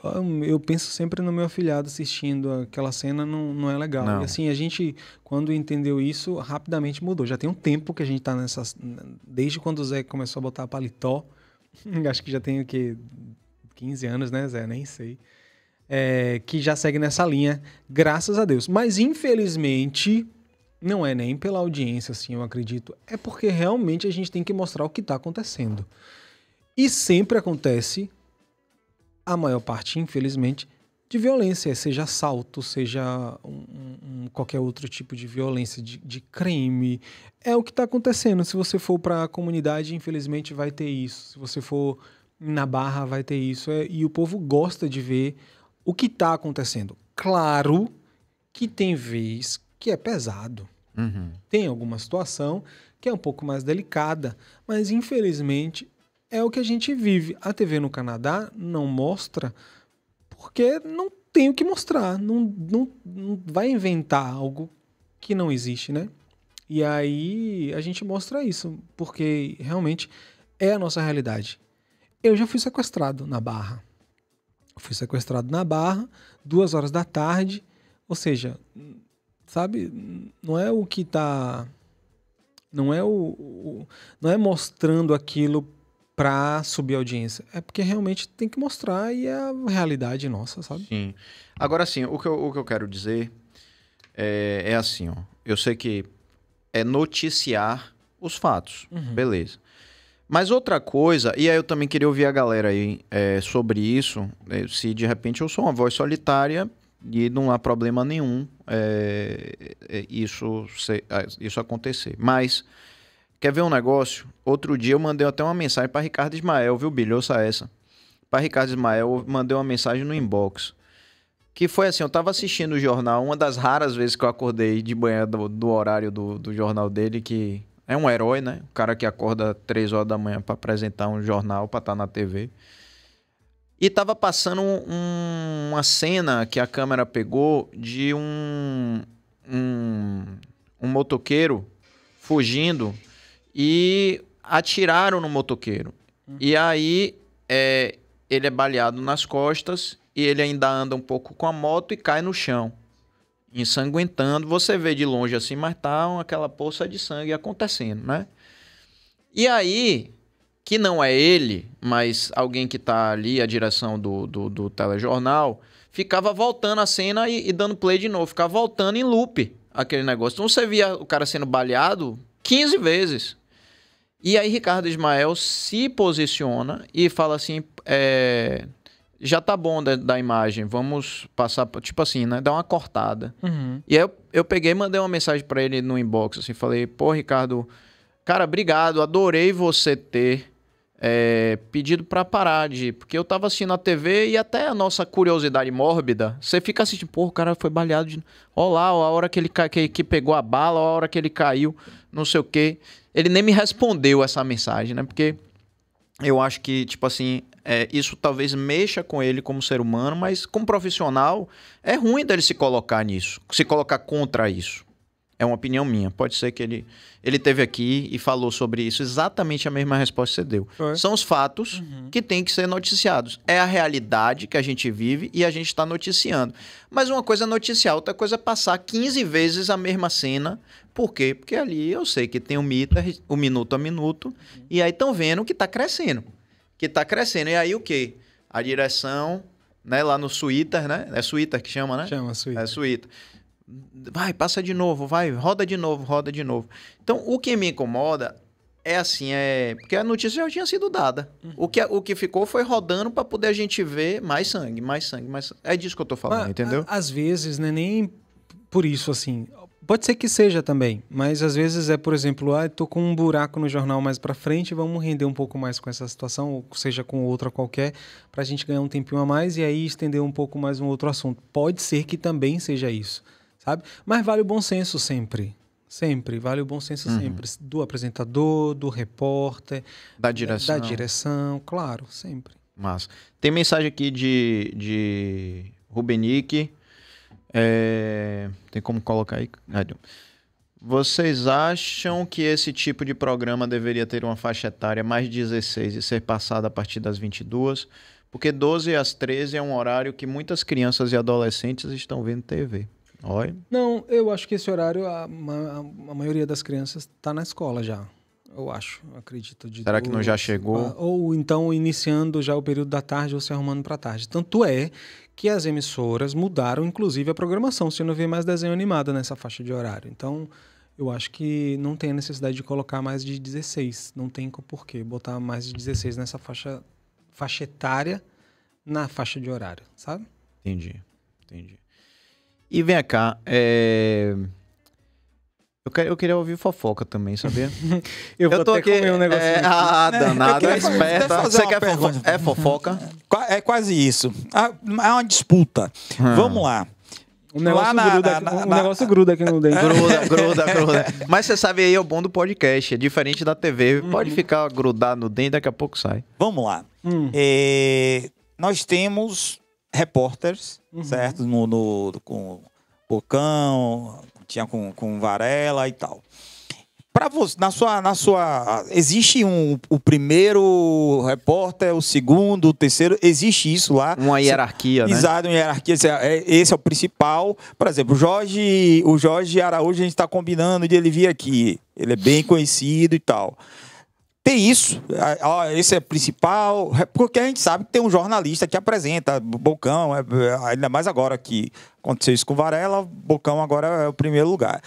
Eu penso sempre no meu afilhado assistindo aquela cena, não, não é legal. Não. E assim, a gente, quando entendeu isso, rapidamente mudou. Já tem um tempo que a gente tá nessa... Desde quando o Zé começou a botar paletó, acho que já tem o quê... quinze anos, né, Zé? Nem sei. É, que já segue nessa linha, graças a Deus. Mas, infelizmente, não é nem pela audiência, assim, eu acredito. É porque realmente a gente tem que mostrar o que está acontecendo. E sempre acontece, a maior parte, infelizmente, de violência. Seja assalto, seja um, um qualquer outro tipo de violência, de, de crime. É o que está acontecendo. Se você for para a comunidade, infelizmente vai ter isso. Se você for na Barra, vai ter isso. É, e o povo gosta de ver o que está acontecendo. Claro que tem vez que é pesado. Uhum. Tem alguma situação que é um pouco mais delicada, mas infelizmente é o que a gente vive. A T V no Canadá não mostra porque não tem o que mostrar, não, não, não vai inventar algo que não existe, né? E aí a gente mostra isso, porque realmente é a nossa realidade. Eu já fui sequestrado na Barra. Fui sequestrado na Barra, duas horas da tarde, ou seja, sabe, não é o que tá... Não é, o, o, não é mostrando aquilo para subir a audiência. É porque realmente tem que mostrar e é a realidade nossa, sabe? Sim. Agora, assim, o que eu, o que eu quero dizer é, é assim, ó. Eu sei que é noticiar os fatos. Uhum. Beleza. Mas outra coisa, e aí eu também queria ouvir a galera aí é, sobre isso, é, se de repente eu sou uma voz solitária... E não há problema nenhum é, é, isso, se, isso acontecer. Mas, quer ver um negócio? Outro dia eu mandei até uma mensagem para Ricardo Ismael, viu, Bilho? Ouça essa. Para Ricardo Ismael, eu mandei uma mensagem no inbox. Que foi assim, eu estava assistindo o jornal, uma das raras vezes que eu acordei de manhã do, do horário do, do jornal dele, que é um herói, né? O cara que acorda três horas da manhã para apresentar um jornal, para estar na T V. E tava passando um, uma cena que a câmera pegou de um, um, um motoqueiro fugindo e atiraram no motoqueiro. Uhum. E aí é, ele é baleado nas costas e ele ainda anda um pouco com a moto e cai no chão, ensanguentando. Você vê de longe assim, mas tá aquela poça de sangue acontecendo, né? E aí... que não é ele, mas alguém que tá ali, a direção do, do, do telejornal, ficava voltando a cena e, e dando play de novo, ficava voltando em loop aquele negócio. Então você via o cara sendo baleado quinze vezes. E aí Ricardo Ismael se posiciona e fala assim, é, já tá bom da, da imagem, vamos passar, tipo assim, né, dá uma cortada. Uhum. E aí eu, eu peguei e mandei uma mensagem para ele no inbox, assim, falei, pô, Ricardo, cara, obrigado, adorei você ter é, pedido pra parar de... Porque eu tava assistindo a T V e até a nossa curiosidade mórbida, você fica assistindo, pô, o cara foi baleado de... Ó lá, a hora que ele ca... que, que pegou a bala, a hora que ele caiu, não sei o quê. Ele nem me respondeu essa mensagem, né? Porque eu acho que, tipo assim, é, isso talvez mexa com ele como ser humano, mas como profissional é ruim dele se colocar nisso, se colocar contra isso. É uma opinião minha. Pode ser que ele, ele esteve aqui e falou sobre isso. Exatamente a mesma resposta que você deu. É. São os fatos uhum. que têm que ser noticiados. É a realidade que a gente vive e a gente está noticiando. Mas uma coisa é noticiar, outra coisa é passar quinze vezes a mesma cena. Por quê? Porque ali eu sei que tem o mita, o minuto a minuto. Uhum. E aí estão vendo que está crescendo. Que está crescendo. E aí o quê? A direção, né, lá no Twitter, né? É Twitter que chama, né? Chama Twitter. É Twitter. Vai, passa de novo, vai, roda de novo, roda de novo. Então, o que me incomoda é assim, é... Porque a notícia já tinha sido dada. Uhum. O que, o que ficou foi rodando para poder a gente ver mais sangue, mais sangue, mais sangue. É disso que eu tô falando, mas, entendeu? A, às vezes, né, nem por isso, assim... Pode ser que seja também, mas às vezes é, por exemplo, ah, tô com um buraco no jornal mais para frente, vamos render um pouco mais com essa situação, ou seja, com outra qualquer, pra gente ganhar um tempinho a mais e aí estender um pouco mais um outro assunto. Pode ser que também seja isso. Sabe? Mas vale o bom senso sempre. Sempre. Vale o bom senso uhum. sempre. Do apresentador, do repórter. Da direção. Da direção, claro, sempre. Massa. Tem mensagem aqui de, de Rubenic. É... Tem como colocar aí? Vocês acham que esse tipo de programa deveria ter uma faixa etária mais dezesseis e ser passada a partir das vinte e duas? Porque doze às treze é um horário que muitas crianças e adolescentes estão vendo T V. Oi? Não, eu acho que esse horário, a, a, a maioria das crianças está na escola já, eu acho, acredito. De Será dois, que não já chegou? Ou então iniciando já o período da tarde ou se arrumando para a tarde. Tanto é que as emissoras mudaram, inclusive, a programação, você não vê mais desenho animado nessa faixa de horário. Então, eu acho que não tem a necessidade de colocar mais de dezesseis, não tem por que botar mais de dezesseis nessa faixa, faixa etária na faixa de horário, sabe? Entendi, entendi. E vem cá, é... eu, quero, eu queria ouvir fofoca também, sabia? eu, eu vou tô aqui, comer um negócio. É, ah, é, danada, é esperta. Você quer fofoca? É fofoca? É quase isso. É uma disputa. Hum. Vamos lá. O negócio, na, gruda, na, na, o negócio na, gruda aqui no dente. Gruda, gruda, gruda. Mas você sabe aí, é o bom do podcast. É diferente da T V. Uhum. Pode ficar grudado no dente, daqui a pouco sai. Vamos lá. Uhum. É, nós temos repórteres, uhum. certo? No, no, com Bocão, tinha com, com Varela e tal. Pra você, na sua, na sua, existe um, o primeiro repórter, o segundo, o terceiro, existe isso lá. Uma hierarquia, se, né? Exato, uma hierarquia. Esse é o principal. Por exemplo, o Jorge, o Jorge Araújo, a gente está combinando de ele vir aqui. Ele é bem conhecido e tal. Tem isso, esse é principal, porque a gente sabe que tem um jornalista que apresenta, Bocão, ainda mais agora que aconteceu isso com Varela, Bocão agora é o primeiro lugar.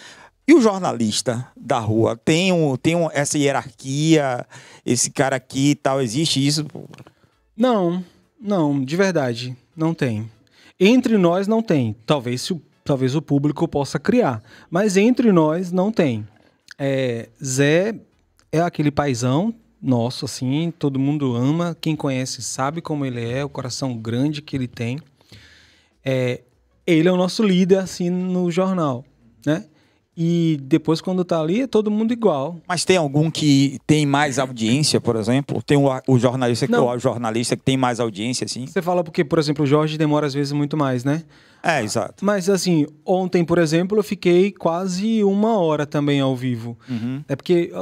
E o jornalista da rua? Tem, um, tem um, essa hierarquia, esse cara aqui e tal, existe isso? Não, não, de verdade, não tem. Entre nós não tem, talvez, talvez o público possa criar, mas entre nós não tem. É, Zé é aquele paizão nosso, assim, todo mundo ama, quem conhece sabe como ele é, o coração grande que ele tem. É, ele é o nosso líder, assim, no jornal, né? E depois, quando tá ali, é todo mundo igual. Mas tem algum que tem mais audiência, por exemplo? Tem o, o, jornalista, que, o jornalista que tem mais audiência, assim? Você fala porque, por exemplo, o Jorge demora às vezes muito mais, né? É, exato. Mas, assim, ontem, por exemplo, eu fiquei quase uma hora também ao vivo. Uhum. É porque,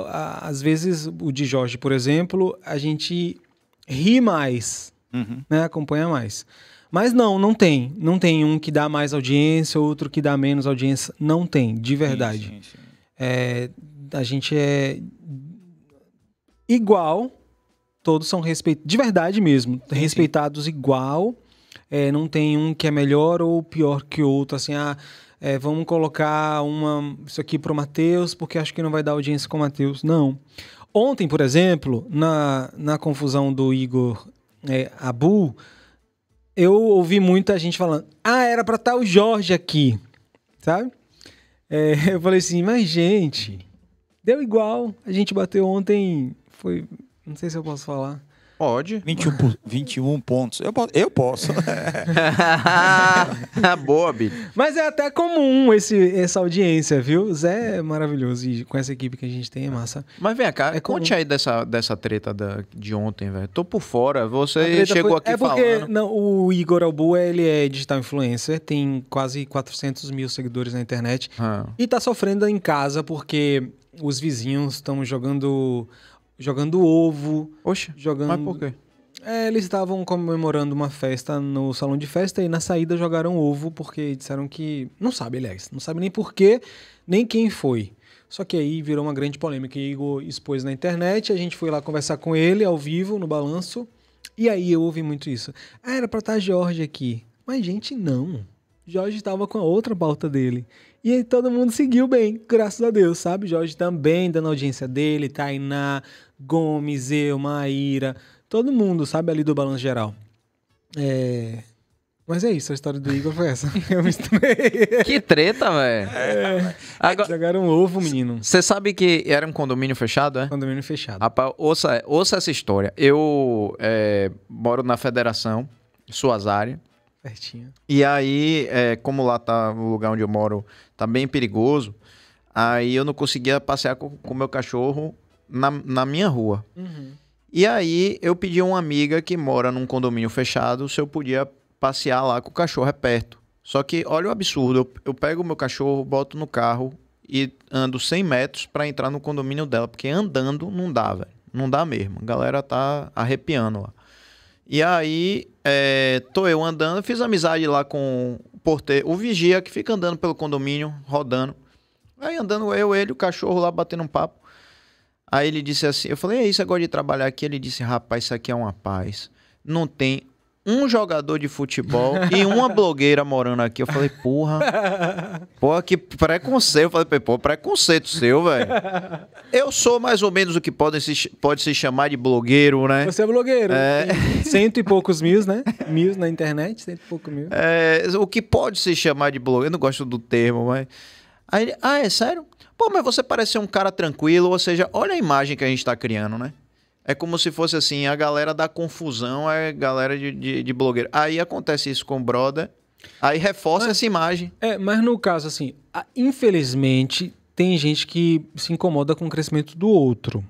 às vezes, o de Jorge, por exemplo, a gente ri mais, uhum. né? Acompanha mais. Mas não, não tem. Não tem um que dá mais audiência, outro que dá menos audiência. Não tem, de verdade. Sim, sim, sim. É, a gente é igual, todos são respeitados, de verdade mesmo, sim, respeitados sim. igual. É, não tem um que é melhor ou pior que o outro. Assim, ah, é, vamos colocar uma, isso aqui para o Mateus, porque acho que não vai dar audiência com o Mateus. Não. Ontem, por exemplo, na, na confusão do Igor é, Abu... Eu ouvi muita gente falando, ah, era pra estar o Jorge aqui, sabe? É, eu falei assim, mas gente, deu igual. A gente bateu ontem, foi, não sei se eu posso falar. Pode. vinte e um, vinte e um pontos. Eu, eu posso. Boa, Bi. Mas é até comum esse, essa audiência, viu? O Zé é maravilhoso e com essa equipe que a gente tem é massa. Mas vem cá, é conte comum. Aí dessa, dessa treta da, de ontem, velho. Tô por fora, você chegou foi... aqui é falando. É porque não, o Igor Albu, ele é digital influencer, tem quase quatrocentos mil seguidores na internet ah. e tá sofrendo em casa porque os vizinhos estão jogando... Jogando ovo. Oxe, jogando... mas por quê? É, eles estavam comemorando uma festa no salão de festa e na saída jogaram ovo porque disseram que... Não sabe, aliás. Não sabe nem por quê, nem quem foi. Só que aí virou uma grande polêmica. E Igor expôs na internet, a gente foi lá conversar com ele ao vivo, no Balanço. E aí eu ouvi muito isso. Ah, era pra estar Jorge aqui. Mas, gente, não. Jorge estava com a outra pauta dele. E aí todo mundo seguiu bem, graças a Deus, sabe? Jorge também dando audiência dele, Tainá, Gomes, eu, Maíra, todo mundo, sabe? Ali do Balanço Geral. É... Mas é isso, a história do Igor foi essa. Eu misturei. Que treta, velho. É... Agora... Jogaram um ovo, menino. Você sabe que era um condomínio fechado, é? Condomínio fechado. Rapaz, ouça, ouça essa história. Eu é, moro na Federação, Suazária. Pertinho. E aí, é, como lá tá o lugar onde eu moro, tá bem perigoso, aí eu não conseguia passear com o meu cachorro na, na minha rua. Uhum. E aí eu pedi a uma amiga que mora num condomínio fechado se eu podia passear lá com o cachorro, é perto. Só que, olha o absurdo, eu, eu pego o meu cachorro, boto no carro e ando cem metros pra entrar no condomínio dela, porque andando não dá, velho. Não dá mesmo. A galera tá arrepiando lá. E aí, é, tô eu andando, fiz amizade lá com o porteiro, o vigia que fica andando pelo condomínio, rodando. Aí andando eu, ele, o cachorro lá, batendo um papo. Aí ele disse assim, eu falei, é isso, agora de trabalhar aqui. Ele disse, rapaz, isso aqui é uma paz. Não tem um jogador de futebol e uma blogueira morando aqui. Eu falei, porra, porra, que preconceito. Eu falei, pô, preconceito seu, velho. Eu sou mais ou menos o que pode se, pode se chamar de blogueiro, né? Você é blogueiro. É. Cento e poucos mil, né? Mil na internet, cento e poucos mil. É, o que pode se chamar de blogueiro, eu não gosto do termo, mas... Aí ele, ah, é sério? Pô, mas você parece ser um cara tranquilo, ou seja, olha a imagem que a gente tá criando, né? É como se fosse assim, a galera da confusão é a galera de, de, de blogueiro. Aí acontece isso com o brother, aí reforça mas, essa imagem. É, mas no caso assim, a, infelizmente tem gente que se incomoda com o crescimento do outro.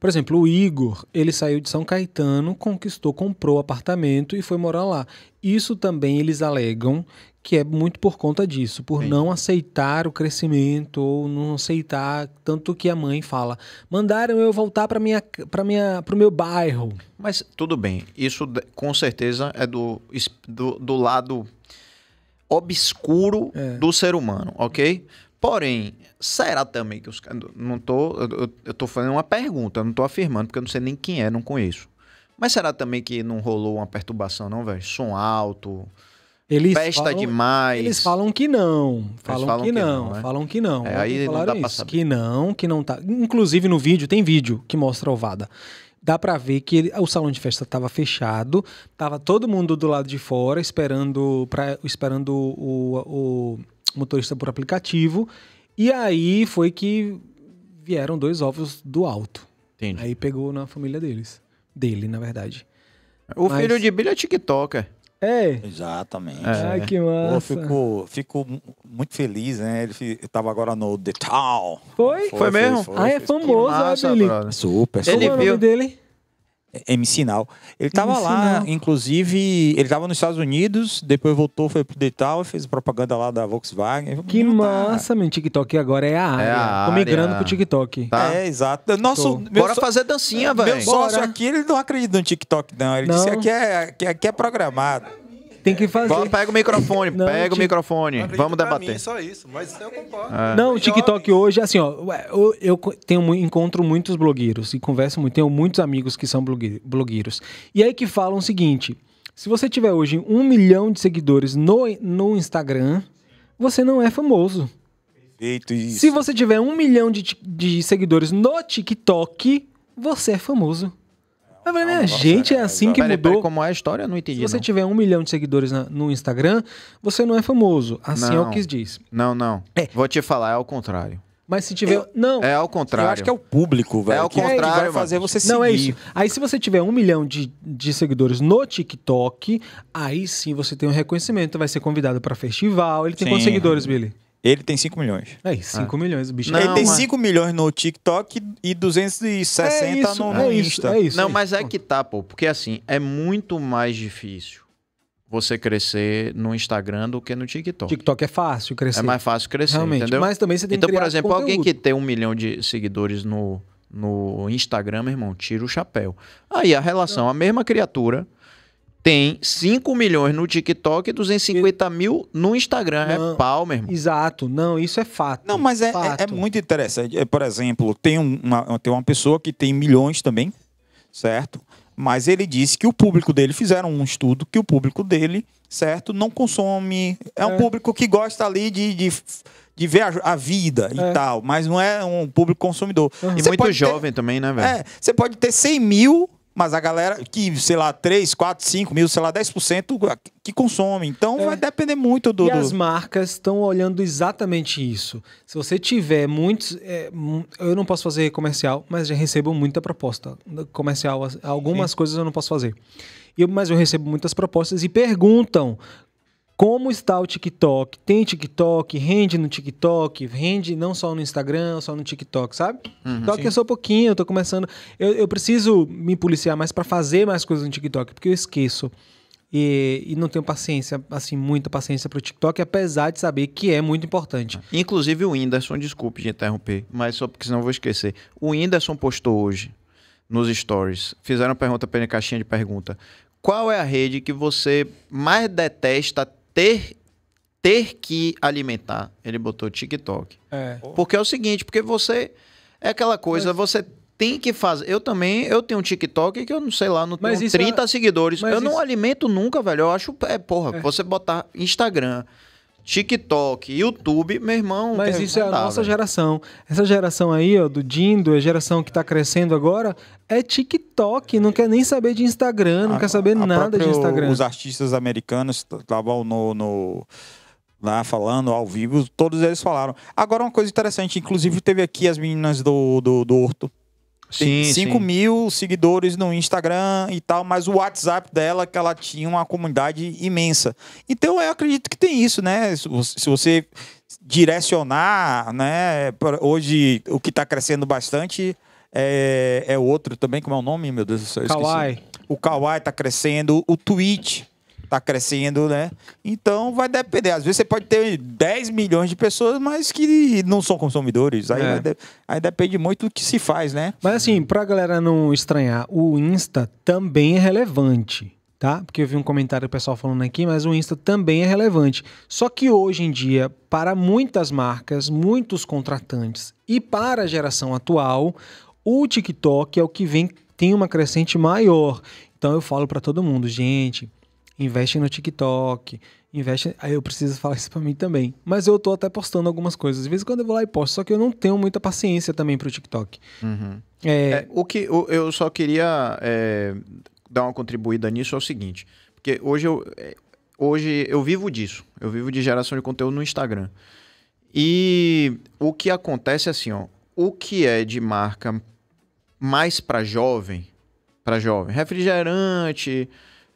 Por exemplo, o Igor, ele saiu de São Caetano, conquistou, comprou apartamento e foi morar lá. Isso também eles alegam que é muito por conta disso, por Sim. não aceitar o crescimento ou não aceitar tanto que a mãe fala. Mandaram eu voltar para minha, para minha, para o meu bairro. Mas tudo bem, isso com certeza é do, do, do lado obscuro é. do ser humano, ok? Porém, será também que os caras... Não tô, eu, eu tô fazendo uma pergunta, eu não tô afirmando, porque eu não sei nem quem é, não conheço. Mas será também que não rolou uma perturbação, não, velho? Som alto, eles festa falam, demais... Eles falam que não, falam, falam que, que não, não né? falam que não. É, aí não dá pra saber. Que não, que não tá... Inclusive no vídeo, tem vídeo que mostra a ovada. Dá pra ver que ele, o salão de festa tava fechado, tava todo mundo do lado de fora, esperando, pra, esperando o... o motorista por aplicativo, e aí foi que vieram dois ovos do alto. Entendi. Aí pegou na família deles. Dele, na verdade. O Mas... filho de Billy é TikToker. É. Exatamente. É. Ai, que massa. Pô, ficou, ficou muito feliz, né? Ele tava agora no The Town. Foi? Foi, foi mesmo? Foi, foi, ah, é famoso, Billy. Super, super. Ele viu. O nome dele? M C Now. Ele tava M C lá, Now. Inclusive, ele tava nos Estados Unidos, depois voltou, foi pro Detal e fez propaganda lá da Volkswagen. Que massa, meu. TikTok agora é a área. É a Tô migrando área. pro TikTok. Tá. É, exato. Nosso, Bora so... fazer dancinha, velho. Meu sócio Bora. aqui, ele não acredita no TikTok, não. Ele não. disse que aqui, é, aqui é programado. Tem que fazer. Vamos, pega o microfone, não, pega t... o microfone. Vamos debater. Mim, só isso, mas eu concordo. É. Não, o TikTok hoje, assim, ó, eu, eu tenho, encontro muitos blogueiros e converso muito, tenho muitos amigos que são blogueiros. E aí que falam o seguinte, se você tiver hoje um milhão de seguidores no, no Instagram, você não é famoso. Perfeito isso. Se você tiver um milhão de, de seguidores no TikTok, você é famoso. Mas, né? Não, gente, é assim não, que pera, mudou. Pera, como é a história, eu não entendi. Se você não. tiver um milhão de seguidores na, no Instagram, você não é famoso. Assim não, é o que diz. Não, não. É. Vou te falar, é ao contrário. Mas se tiver... Eu, não. É ao contrário. Eu acho que é o público, velho. É ao que contrário. É, que vai fazer você seguir. Não, é isso. Aí se você tiver um milhão de, de seguidores no TikTok, aí sim você tem um reconhecimento, vai ser convidado para festival. Ele tem sim. quantos seguidores, Billy? Ele tem cinco milhões. É, cinco milhões, o bicho. Não, ele tem mas... cinco milhões no TikTok e duzentos e sessenta é isso, no é Insta. Isso, é isso, não, é isso. Mas é que tá, pô. Porque assim, é muito mais difícil você crescer no Instagram do que no TikTok. TikTok é fácil crescer. É mais fácil crescer, realmente. Entendeu? Mas também você tem então, que criar conteúdo. Então, por exemplo, conteúdo. Alguém que tem um milhão de seguidores no, no Instagram, meu irmão, tira o chapéu. Aí a relação, não. a mesma criatura... Tem cinco milhões no TikTok e duzentos e cinquenta mil no Instagram. Não, é pau, meu irmão. Exato. Não, isso é fato. Não, mas é, é, é muito interessante. Por exemplo, tem uma, tem uma pessoa que tem milhões também, certo? Mas ele disse que o público dele, fizeram um estudo, que o público dele, certo, não consome. É, é. um público que gosta ali de... de... de ver a, a vida é. e tal, mas não é um público consumidor. Uhum. E muito jovem ter, também, né, velho? É, você pode ter cem mil, mas a galera que, sei lá, três, quatro, cinco mil, sei lá, dez por cento que consome. Então é. vai depender muito do... E do... as marcas estão olhando exatamente isso. Se você tiver muitos... É, eu não posso fazer comercial, mas já recebo muita proposta comercial. Algumas Sim. coisas eu não posso fazer. Eu, mas eu recebo muitas propostas e perguntam... Como está o TikTok? Tem TikTok? Rende no TikTok? Rende não só no Instagram, só no TikTok, sabe? Uhum, TikTok é só pouquinho, eu tô começando... Eu, eu preciso me policiar mais para fazer mais coisas no TikTok, porque eu esqueço. E, e não tenho paciência, assim, muita paciência pro TikTok, apesar de saber que é muito importante. Inclusive o Whindersson, desculpe de interromper, mas só porque senão eu vou esquecer. O Whindersson postou hoje, nos stories, fizeram uma pergunta pra ele, caixinha de pergunta. Qual é a rede que você mais detesta Ter, ter que alimentar? Ele botou TikTok. É. Porque é o seguinte, porque você... É aquela coisa, você tem que fazer. Eu também, eu tenho um TikTok que eu não sei lá, não tenho trinta é... seguidores. Mas eu isso... não alimento nunca, velho. Eu acho, é porra, é. você botar Instagram, TikTok, YouTube, meu irmão... Mas isso é a nossa geração. Essa geração aí, ó, do Dindo, a geração que tá crescendo agora, é TikTok, não quer nem saber de Instagram, não quer saber nada de Instagram. Os artistas americanos estavam no... no... lá falando ao vivo, todos eles falaram. Agora, uma coisa interessante, inclusive teve aqui as meninas do, do, do Horto. Tem sim, cinco mil seguidores no Instagram e tal, mas o WhatsApp dela, que ela tinha uma comunidade imensa. Então, eu acredito que tem isso, né? Se você direcionar, né? Hoje, o que está crescendo bastante é, é outro também, como é o nome, meu Deus do céu? Kawaii. O Kawaii está crescendo, o Twitch tá crescendo, né? Então vai depender. Às vezes você pode ter dez milhões de pessoas, mas que não são consumidores. Aí, é. de... Aí depende muito do que se faz, né? Mas assim, pra galera não estranhar, o Insta também é relevante, tá? Porque eu vi um comentário do pessoal falando aqui, mas o Insta também é relevante. Só que hoje em dia, para muitas marcas, muitos contratantes e para a geração atual, o TikTok é o que vem, tem uma crescente maior. Então eu falo pra todo mundo, gente... Investe no TikTok, investe... Aí eu preciso falar isso pra mim também. Mas eu tô até postando algumas coisas. De vez em quando eu vou lá e posto, só que eu não tenho muita paciência também pro TikTok. Uhum. É... É, o que o, eu só queria é, dar uma contribuída nisso é o seguinte. Porque hoje eu, hoje eu vivo disso. Eu vivo de geração de conteúdo no Instagram. E o que acontece é assim, ó. O que é de marca mais pra jovem, pra jovem, refrigerante...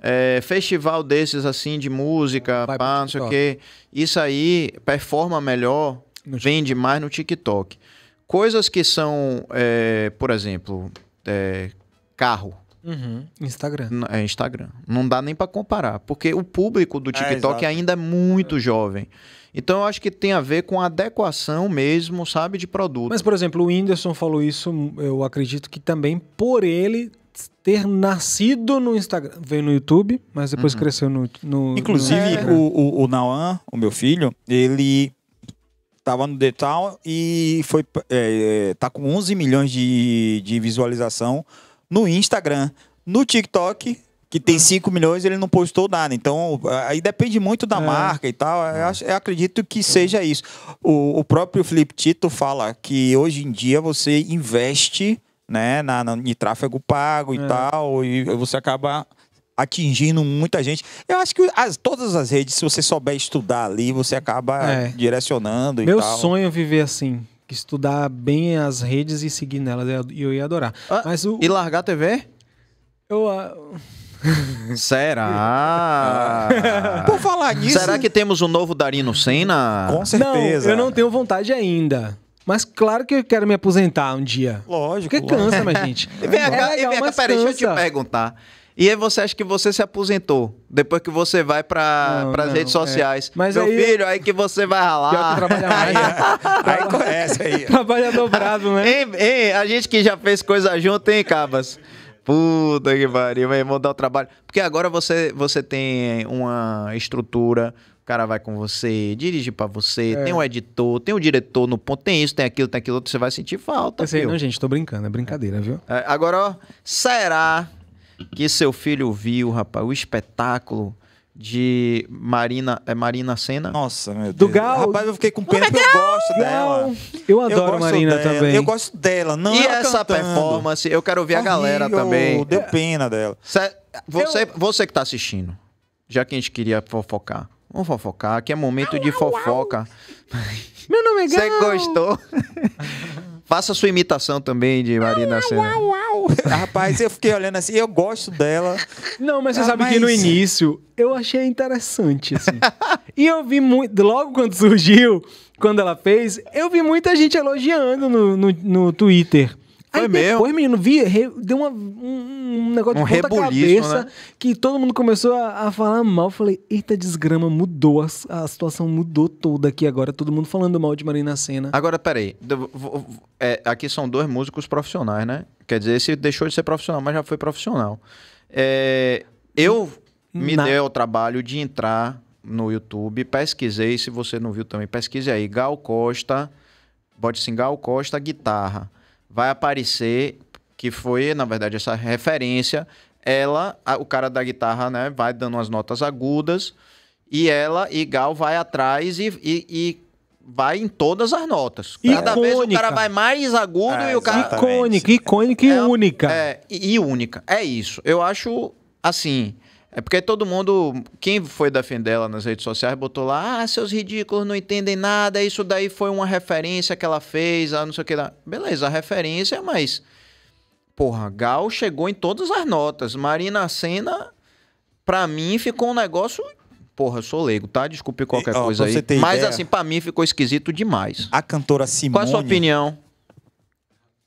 É, festival desses assim de música, pá, não sei o quê. Isso aí performa melhor, vende mais no TikTok. Coisas que são, é, por exemplo, é, carro. Uhum. Instagram. É Instagram. Não dá nem para comparar, porque o público do TikTok é, ainda é muito jovem. Então, eu acho que tem a ver com adequação mesmo, sabe, de produto. Mas, por exemplo, o Whindersson falou isso, eu acredito que também por ele... ter nascido no Instagram. Veio no YouTube, mas depois uhum. cresceu no, no Inclusive, no o, o, o Nauan, o meu filho, ele tava no Detal e foi, é, tá com onze milhões de, de visualização no Instagram. No TikTok, que tem cinco milhões, ele não postou nada. Então, aí depende muito da é. marca e tal. Eu, eu acredito que seja isso. O, o próprio Felipe Tito fala que hoje em dia você investe... né, na, na, em tráfego pago e é. tal, e você acaba atingindo muita gente. Eu acho que as, todas as redes, se você souber estudar ali, você acaba é. direcionando e Meu tal. sonho é viver assim, estudar bem as redes e seguir nelas, e eu ia adorar. Ah, Mas o... E largar a T V? Eu... Uh... Será? Por falar nisso... Será que temos um novo Darino Senna? Com certeza. Não, eu não tenho vontade ainda. Mas claro que eu quero me aposentar um dia. Lógico. Porque cansa, mas gente. E vem cá, é peraí, deixa eu te perguntar. E aí você acha que você se aposentou? Depois que você vai para as redes sociais. É. Mas Meu aí... filho, aí que você vai ralar. Que trabalha mais, aí, aí conhece aí. Trabalha dobrado, né? Ei, ei, a gente que já fez coisa junto, hein, Cabas? Puta que pariu, vai mandar o trabalho. Porque agora você, você tem uma estrutura... O cara vai com você, dirige pra você, é. tem um editor, tem um diretor no ponto, tem isso, tem aquilo, tem aquilo, você vai sentir falta. Eu sei, não, gente, tô brincando, é brincadeira, viu? É, agora, ó, será que seu filho viu, rapaz, o espetáculo de Marina, é Marina Sena? Nossa, meu Deus. Do Gal. Rapaz, eu fiquei com pena porque eu gosto dela. Eu adoro eu Marina dela. também. Eu gosto dela, não. E essa cantando. performance, eu quero ver a galera Rio, também. Deu pena dela. Cê, você, eu... você que tá assistindo, já que a gente queria fofocar. Vamos fofocar, que é momento au, de fofoca. Au, au. Meu nome é Gal. Você gostou? Faça sua imitação também de Marina Sena. Rapaz, eu fiquei olhando assim, eu gosto dela. Não, mas você ah, sabe mas... que no início eu achei interessante, assim. E eu vi muito, logo quando surgiu, quando ela fez, eu vi muita gente elogiando no, no, no Twitter. Foi Aí mesmo? Depois, menino, vi, re, deu uma, um, um negócio um de ponta cabeça, né? Que todo mundo começou a, a falar mal. Falei, eita desgrama, mudou, a, a situação mudou toda aqui agora, todo mundo falando mal de Marina Sena. Agora, peraí, é, aqui são dois músicos profissionais, né? Quer dizer, esse deixou de ser profissional, mas já foi profissional. É, eu me Na... dei o trabalho de entrar no YouTube, pesquisei, se você não viu também, pesquise aí, Gal Costa, bote assim, Gal Costa, guitarra. Vai aparecer que foi, na verdade, essa referência, ela, a, o cara da guitarra, né, vai dando umas notas agudas, e ela, e Gal, vai atrás e... e, e vai em todas as notas. Cada icônica. Vez o cara vai mais agudo é, e o cara... Icônica, icônica e é, única. É, e, e única. É isso. Eu acho, assim... É porque todo mundo... Quem foi defender ela nas redes sociais botou lá... Ah, seus ridículos não entendem nada. Isso daí foi uma referência que ela fez. Ah, não sei o que lá. Beleza, a referência, mas... Porra, Gal chegou em todas as notas. Marina Sena, pra mim, ficou um negócio... Porra, eu sou leigo, tá? Desculpe qualquer e, ó, coisa aí. Mas ideia, assim, pra mim ficou esquisito demais. A cantora Simone... Qual é a sua opinião?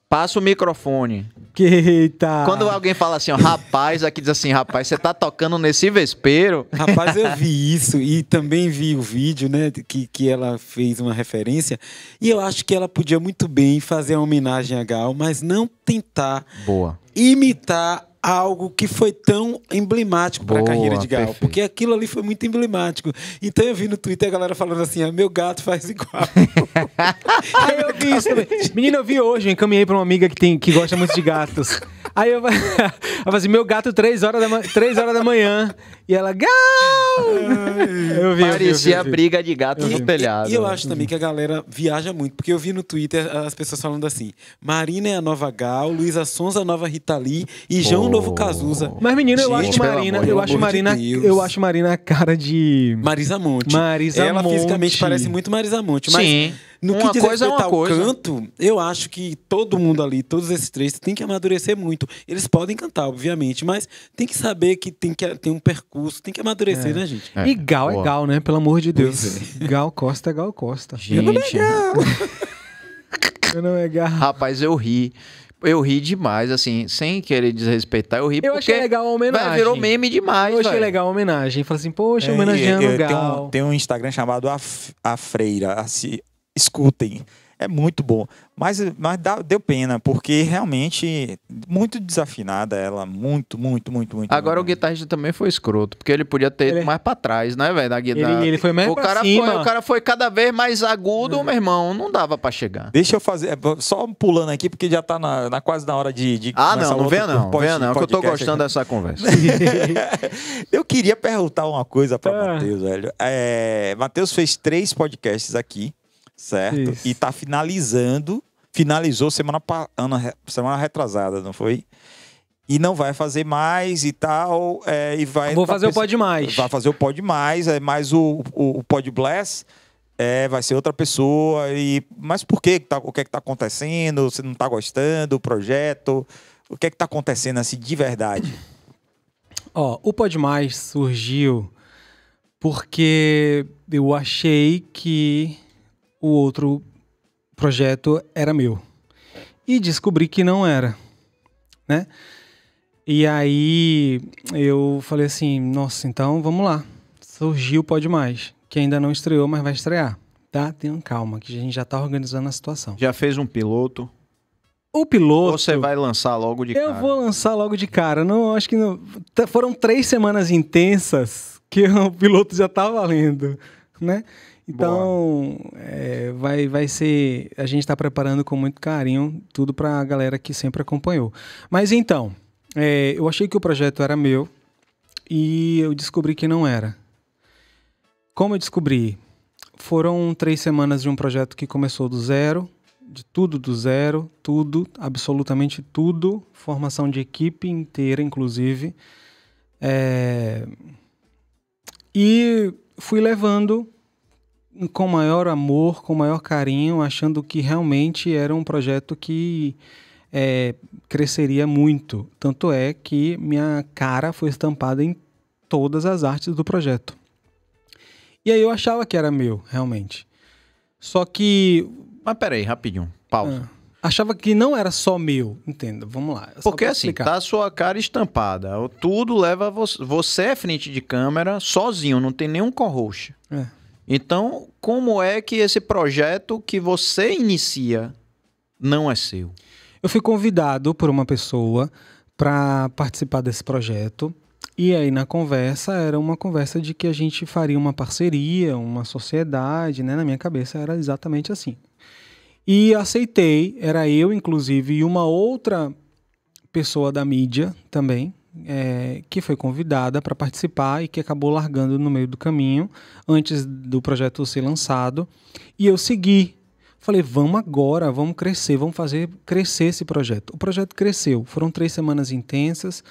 Passa o microfone. Que eita! Quando alguém fala assim, ó, rapaz, aqui diz assim, rapaz, você tá tocando nesse vespeiro? Rapaz, eu vi isso e também vi o vídeo, né, que, que ela fez uma referência. E eu acho que ela podia muito bem fazer uma homenagem a Gal, mas não tentar Boa. imitar... algo que foi tão emblemático para a carreira de Gal, perfeito. Porque aquilo ali foi muito emblemático. Então eu vi no Twitter a galera falando assim, ah, meu gato faz igual. Aí eu vi isso também. Menina, eu vi hoje, eu encaminhei para uma amiga que, tem, que gosta muito de gatos. Aí eu, eu falei assim, meu gato três horas da manhã. E ela, Gal! Eu vi, Parecia eu vi, eu vi. briga de gato no telhado. E eu acho também que a galera viaja muito, porque eu vi no Twitter as pessoas falando assim, Marina é a nova Gal, Luísa Sonza a nova Rita Lee e João oh. Novo Cazuza. Mas menino, eu acho Marina, amor, eu acho de Marina, Deus. eu acho Marina a cara de Marisa Monte. Marisa ela Monte. fisicamente parece muito Marisa Monte, mas Sim. no uma que diz respeito ao canto, eu acho que todo mundo ali, todos esses três, tem que amadurecer muito. Eles podem cantar, obviamente, mas tem que saber que tem que ter um percurso, tem que amadurecer, é. né, gente? É. E Gal Boa. é Gal, né? Pelo amor de Deus. É. Gal Costa é Gal Costa. Gente. Eu não é Gal. eu não é Gal. Rapaz, eu ri. Eu ri demais, assim, sem querer desrespeitar, eu ri eu porque... Eu achei legal a homenagem. Véio, virou meme demais, Eu achei véio. legal a homenagem. Falei assim, poxa, é, homenageando é, é, Gal. Tem um, tem um Instagram chamado A, a Freira, a se... escutem, é muito bom, mas, mas dá, deu pena, porque realmente muito desafinada ela, muito, muito, muito, muito. Agora muito, o guitarrista muito. também foi escroto, porque ele podia ter ele... mais pra trás, né, velho, da guitarra. Ele, ele foi mais o pra cara cima. Foi, o cara foi cada vez mais agudo, uhum. meu irmão, não dava pra chegar. Deixa eu fazer, só pulando aqui, porque já tá na, na quase na hora de... de ah, não, não vê não, não vê não, que eu tô gostando aqui. dessa conversa. Eu queria perguntar uma coisa pra ah. Mateus, velho. É, Mateus fez três podcasts aqui, certo? Isso. E tá finalizando, finalizou semana, semana retrasada, não foi? E não vai fazer mais e tal, é, e vai... Vou fazer o Pod Mais. Vai fazer o Pod Mais, é, mas o, o, o Pod Bless é, vai ser outra pessoa, e, mas por que, tá, o que é que tá acontecendo? Você não tá gostando do projeto? O que é que tá acontecendo assim de verdade? Ó, o Pod Mais surgiu porque eu achei que o outro projeto era meu. E descobri que não era, né? E aí eu falei assim, nossa, então vamos lá. Surgiu o Pod Mais, que ainda não estreou, mas vai estrear, tá? Tenham calma, que a gente já tá organizando a situação. Já fez um piloto? O piloto... Ou você vai lançar logo de eu cara? Eu vou lançar logo de cara. Não, acho que não... Foram três semanas intensas que o piloto já tá valendo, né? Então, é, vai, vai ser... A gente está preparando com muito carinho tudo para a galera que sempre acompanhou. Mas então, é, eu achei que o projeto era meu e eu descobri que não era. Como eu descobri? Foram três semanas de um projeto que começou do zero, de tudo do zero, tudo, absolutamente tudo, formação de equipe inteira, inclusive. É, e fui levando... com maior amor, com maior carinho, achando que realmente era um projeto que é, cresceria muito. Tanto é que minha cara foi estampada em todas as artes do projeto. E aí eu achava que era meu, realmente. Só que... Mas peraí, rapidinho, pausa. Ah, achava que não era só meu, entenda, vamos lá. Porque assim, tá a sua cara estampada, tudo leva a você... Você é frente de câmera, sozinho, não tem nenhum co-host. É. Então, como é que esse projeto que você inicia não é seu? Eu fui convidado por uma pessoa para participar desse projeto. E aí, na conversa, era uma conversa de que a gente faria uma parceria, uma sociedade, né? Na minha cabeça era exatamente assim. E aceitei, era eu, inclusive, e uma outra pessoa da mídia também, é, que foi convidada para participar e que acabou largando no meio do caminho, antes do projeto ser lançado. E eu segui. Falei, vamos agora, vamos crescer, vamos fazer crescer esse projeto. O projeto cresceu. Foram três semanas intensas.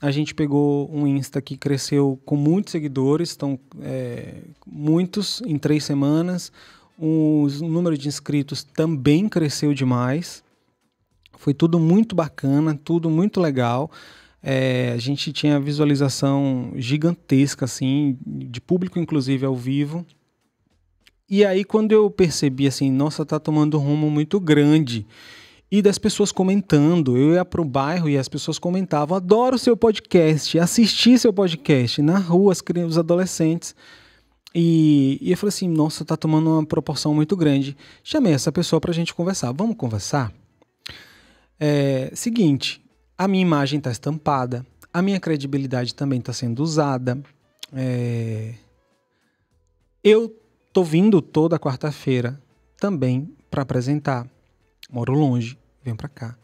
A gente pegou um Insta que cresceu com muitos seguidores, estão é, muitos em três semanas. O número de inscritos também cresceu demais. Foi tudo muito bacana, tudo muito legal. É, a gente tinha visualização gigantesca, assim, de público, inclusive, ao vivo. E aí, quando eu percebi, assim, nossa, tá tomando um rumo muito grande. E das pessoas comentando, eu ia pro bairro e as pessoas comentavam, adoro seu podcast, assisti seu podcast, na rua, as crianças, os adolescentes. E, e eu falei assim, nossa, tá tomando uma proporção muito grande. Chamei essa pessoa pra gente conversar. Vamos conversar? É, seguinte, a minha imagem tá estampada, a minha credibilidade também tá sendo usada. É, eu tô vindo toda quarta-feira também pra apresentar. Moro longe, venho para cá.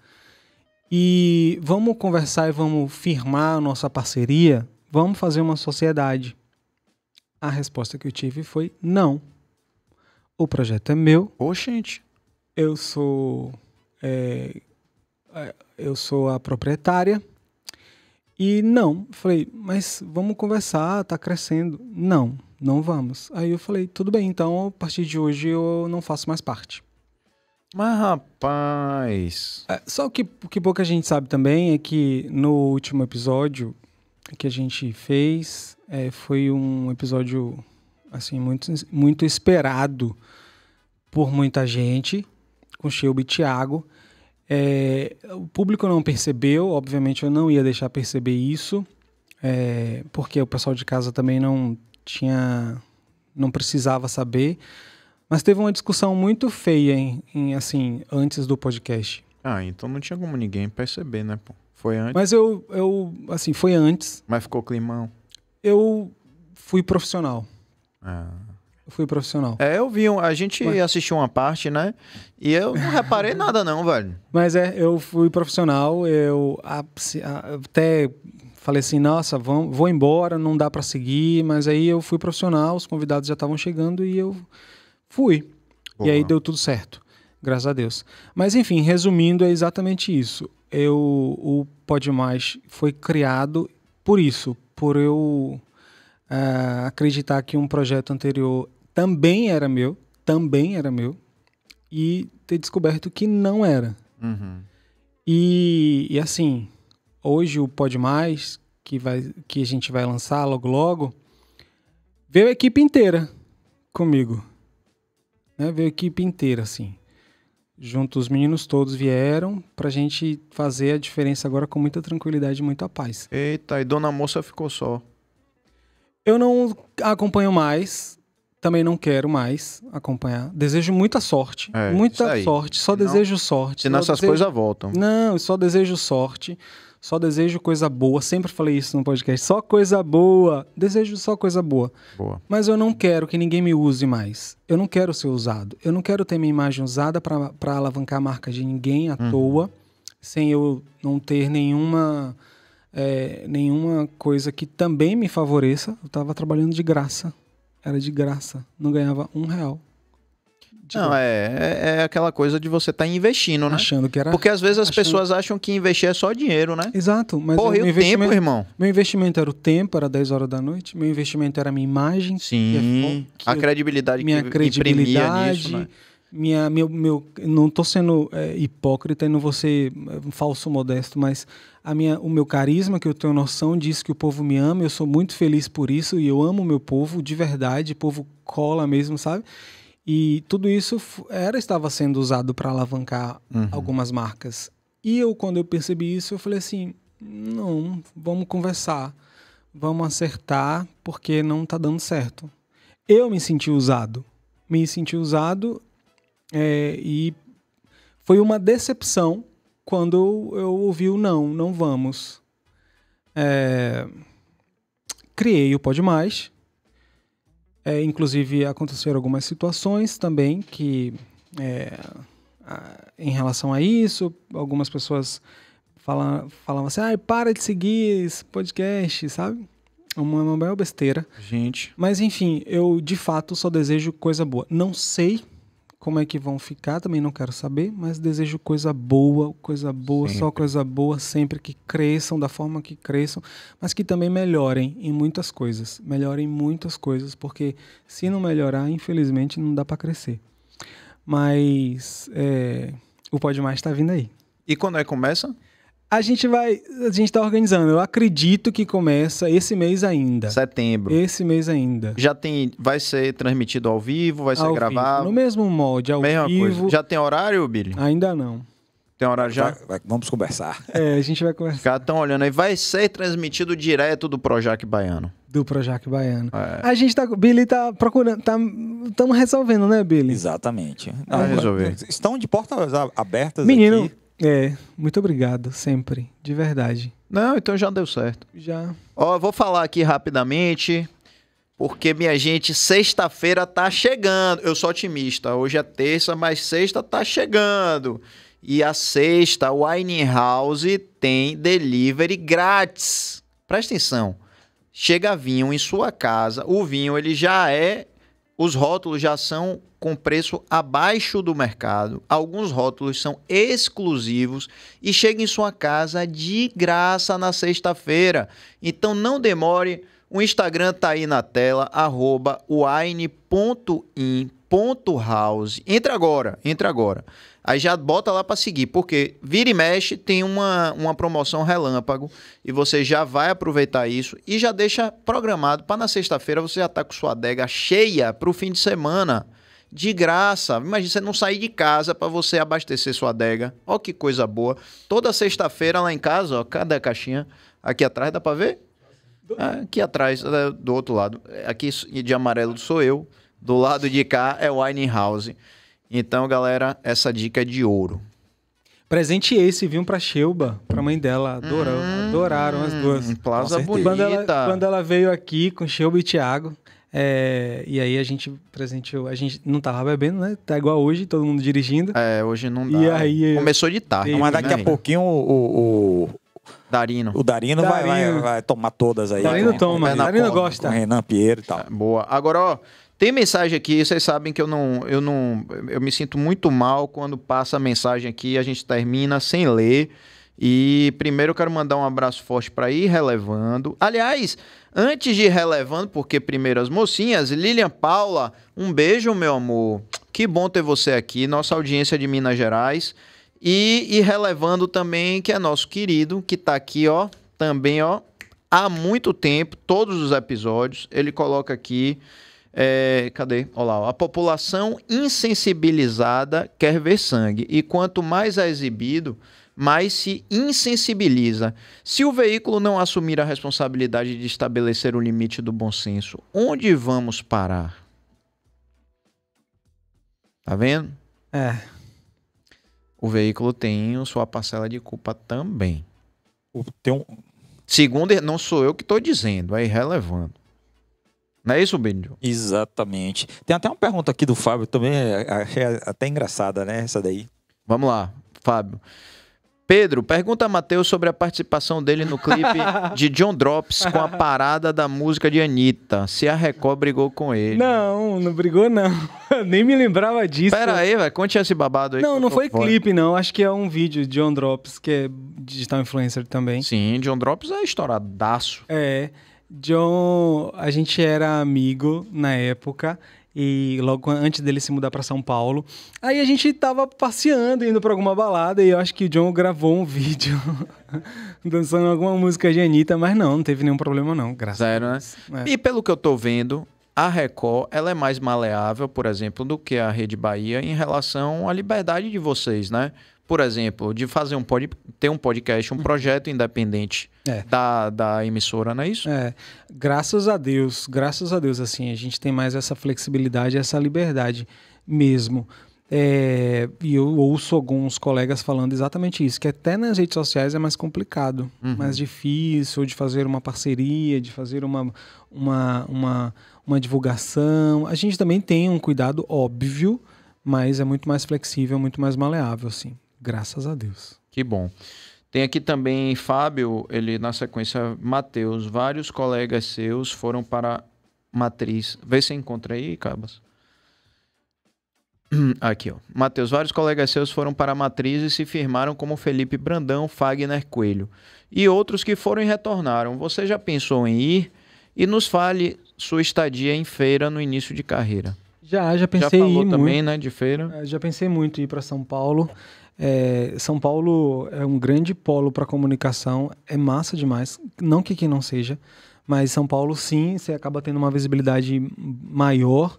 E vamos conversar e vamos firmar a nossa parceria? Vamos fazer uma sociedade? A resposta que eu tive foi não. O projeto é meu. Oxente. Eu sou, é, eu sou a proprietária. E não. Falei, mas vamos conversar, tá crescendo. Não, não vamos. Aí eu falei, tudo bem, então a partir de hoje eu não faço mais parte. Mas, rapaz... É, só que o que pouca gente sabe também é que no último episódio que a gente fez, é, foi um episódio assim, muito, muito esperado por muita gente, com Sheila e Thiago. É, o público não percebeu, obviamente eu não ia deixar perceber isso, é, porque o pessoal de casa também não tinha... não precisava saber... Mas teve uma discussão muito feia, em, em, assim, antes do podcast. Ah, então não tinha como ninguém perceber, né, pô? Foi antes? Mas eu, eu assim, foi antes. Mas ficou climão? Eu fui profissional. Ah. Eu fui profissional. É, eu vi, um, a gente Mas... assistiu uma parte, né? E eu não reparei nada não, velho. Mas é, eu fui profissional, eu até... Falei assim, nossa, vão, vou embora, não dá pra seguir. Mas aí eu fui profissional, os convidados já estavam chegando e eu... Fui. Boa. E aí deu tudo certo. Graças a Deus. Mas, enfim, resumindo, é exatamente isso. Eu, o Pod Mais foi criado por isso. Por eu uh, acreditar que um projeto anterior também era meu. Também era meu. E ter descoberto que não era. Uhum. E, e, assim, hoje o Pod Mais, que, vai, que a gente vai lançar logo logo, veio a equipe inteira comigo. Né, veio a equipe inteira, assim. Junto, os meninos todos vieram pra gente fazer a diferença agora com muita tranquilidade e muita paz. Eita, e Dona Moça ficou só? Eu não acompanho mais, também não quero mais acompanhar. Desejo muita sorte, é, muita sorte, só Senão, desejo sorte. Senão essas desejo... coisas voltam. Não, só desejo sorte, só desejo coisa boa. Sempre falei isso no podcast, só coisa boa. Desejo só coisa boa. Boa. Mas eu não quero que ninguém me use mais. Eu não quero ser usado. Eu não quero ter minha imagem usada para alavancar a marca de ninguém à hum. toa, sem eu não ter nenhuma, é, nenhuma coisa que também me favoreça. Eu estava trabalhando de graça. Era de graça. Não ganhava um real. Não, é, é, é aquela coisa de você estar tá investindo, né? Achando que era... Porque às vezes as achando... pessoas acham que investir é só dinheiro, né? Exato. Mas Porra, eu, meu o tempo, irmão? Meu investimento era o tempo, era dez horas da noite. Meu investimento era a minha imagem. Sim. Que é, que a credibilidade eu, minha que credibilidade, nisso, né? Minha, meu, meu, não estou sendo é, hipócrita e não vou ser é, falso modesto, mas a minha, o meu carisma, que eu tenho noção disso, que o povo me ama, eu sou muito feliz por isso e eu amo o meu povo de verdade, o povo cola mesmo, sabe? E tudo isso era, estava sendo usado para alavancar uhum. algumas marcas. E eu, quando eu percebi isso, eu falei assim, não, vamos conversar, vamos acertar, porque não está dando certo. Eu me senti usado, me senti usado... É, e foi uma decepção quando eu, eu ouvi o não, não vamos. É, criei o Pod Mais. É, inclusive, aconteceram algumas situações também que, é, a, em relação a isso, algumas pessoas falavam falava assim, ai, ah, para de seguir esse podcast, sabe? Uma, uma bela besteira. Gente. Mas, enfim, eu, de fato, só desejo coisa boa. Não sei como é que vão ficar, também não quero saber, mas desejo coisa boa, coisa boa, sempre. Só coisa boa, sempre que cresçam, da forma que cresçam, mas que também melhorem em muitas coisas. Melhorem muitas coisas, porque se não melhorar, infelizmente, não dá para crescer. Mas é, o Pod Mais está vindo aí. E quando é que começa? A gente vai, a gente tá organizando. Eu acredito que começa esse mês ainda. Setembro. Esse mês ainda. Já tem, vai ser transmitido ao vivo, vai ser ao gravado. Vivo. No mesmo molde, ao Mesma vivo. Coisa. Já tem horário, Billy? Ainda não. Tem horário já? Vai, vai, vamos conversar. É, a gente vai conversar. Os caras estão olhando aí. Vai ser transmitido direto do Projac Baiano. Do Projac Baiano. É. A gente tá, Billy tá procurando, estamos tá, resolvendo, né, Billy? Exatamente. Não, vai resolver. Estão de portas abertas. Menino. Aqui. É, muito obrigado, sempre, de verdade. Não, então já deu certo. Já. Ó, eu vou falar aqui rapidamente, porque, minha gente, sexta-feira tá chegando. Eu sou otimista, hoje é terça, mas sexta tá chegando. E a sexta, o Winehouse tem delivery grátis. Presta atenção, chega vinho em sua casa, o vinho ele já é... Os rótulos já são com preço abaixo do mercado. Alguns rótulos são exclusivos e chega em sua casa de graça na sexta-feira. Então não demore, o Instagram tá aí na tela, arroba wine ponto in ponto house. Entra agora, entra agora. Aí já bota lá para seguir, porque vira e mexe tem uma, uma promoção relâmpago e você já vai aproveitar isso e já deixa programado para na sexta-feira você já tá com sua adega cheia para o fim de semana, de graça. Imagina você não sair de casa para você abastecer sua adega. Ó que coisa boa. Toda sexta-feira lá em casa, ó, cadê a caixinha? Aqui atrás, dá para ver? Aqui atrás, do outro lado. Aqui de amarelo sou eu, do lado de cá é o Winehouse. Então, galera, essa dica é de ouro. Presenteei esse vinho pra Xeuba, pra mãe dela. Adorou, hum, adoraram as duas. Plaza bonita. Quando ela, quando ela veio aqui com Xeuba e Thiago, é, e aí a gente presenteou. A gente não tava bebendo, né? Tá igual hoje, todo mundo dirigindo. É, hoje não dá. E aí, começou de tarde. Mas daqui né? a pouquinho o... o, o... Darino. O Darino, Darino. Vai, vai, vai tomar todas aí. Darino com, toma, com Darino Porto, gosta. Com Renan Pierre e tal. Boa. Agora, ó, tem mensagem aqui, vocês sabem que eu não, eu não... Eu me sinto muito mal quando passa a mensagem aqui, a gente termina sem ler. E primeiro eu quero mandar um abraço forte para ir relevando. Aliás, antes de ir relevando, porque primeiro as mocinhas, Lilian Paula, um beijo, meu amor. Que bom ter você aqui, nossa audiência de Minas Gerais. E, e relevando também, que é nosso querido, que tá aqui, ó, também, ó, há muito tempo, todos os episódios, ele coloca aqui, é, cadê? Olha lá, ó, a população insensibilizada quer ver sangue, e quanto mais é exibido, mais se insensibiliza. Se o veículo não assumir a responsabilidade de estabelecer o limite do bom senso, onde vamos parar? Tá vendo? É... O veículo tem sua parcela de culpa também. Tem um... Segundo, não sou eu que estou dizendo, é irrelevante. Não é isso, Benjo? Exatamente. Tem até uma pergunta aqui do Fábio também, achei até engraçada, né? Essa daí. Vamos lá, Fábio. Pedro, pergunta a Mateus sobre a participação dele no clipe de John Drops com a parada da música de Anitta. Se a Record brigou com ele. Não, não brigou não. Nem me lembrava disso. Pera aí, velho. Conte esse babado aí. Não, não foi fora. Clipe não. Acho que é um vídeo de John Drops, que é digital influencer também. Sim, John Drops é estouradaço. É. John, a gente era amigo na época... E logo antes dele se mudar para São Paulo, aí a gente tava passeando, indo para alguma balada, e eu acho que o John gravou um vídeo dançando alguma música de Anitta, mas não, não teve nenhum problema não, graças Zero, a Deus. Né? É. E pelo que eu tô vendo, a Record, ela é mais maleável, por exemplo, do que a Rede Bahia em relação à liberdade de vocês, né? Por exemplo, de fazer um pod... ter um podcast, um projeto independente é. da, da emissora, não é isso? É, graças a Deus, graças a Deus, assim, a gente tem mais essa flexibilidade, essa liberdade mesmo. É... E eu ouço alguns colegas falando exatamente isso, que até nas redes sociais é mais complicado, uhum. mais difícil de fazer uma parceria, de fazer uma, uma, uma, uma divulgação. A gente também tem um cuidado óbvio, mas é muito mais flexível, muito mais maleável, assim. Graças a Deus. Que bom. Tem aqui também Fábio, ele na sequência, Mateus, vários colegas seus foram para Matriz. Vê se encontra aí, Cabas. Aqui, ó. Mateus, vários colegas seus foram para a Matriz e se firmaram como Felipe Brandão, Fagner Coelho. E outros que foram e retornaram. Você já pensou em ir? E nos fale sua estadia em feira no início de carreira. Já, já pensei em ir. Já falou também, muito, né, de feira? Já pensei muito em ir para São Paulo. É, São Paulo é um grande polo para comunicação, é massa demais, não que aqui não seja, mas São Paulo sim, você acaba tendo uma visibilidade maior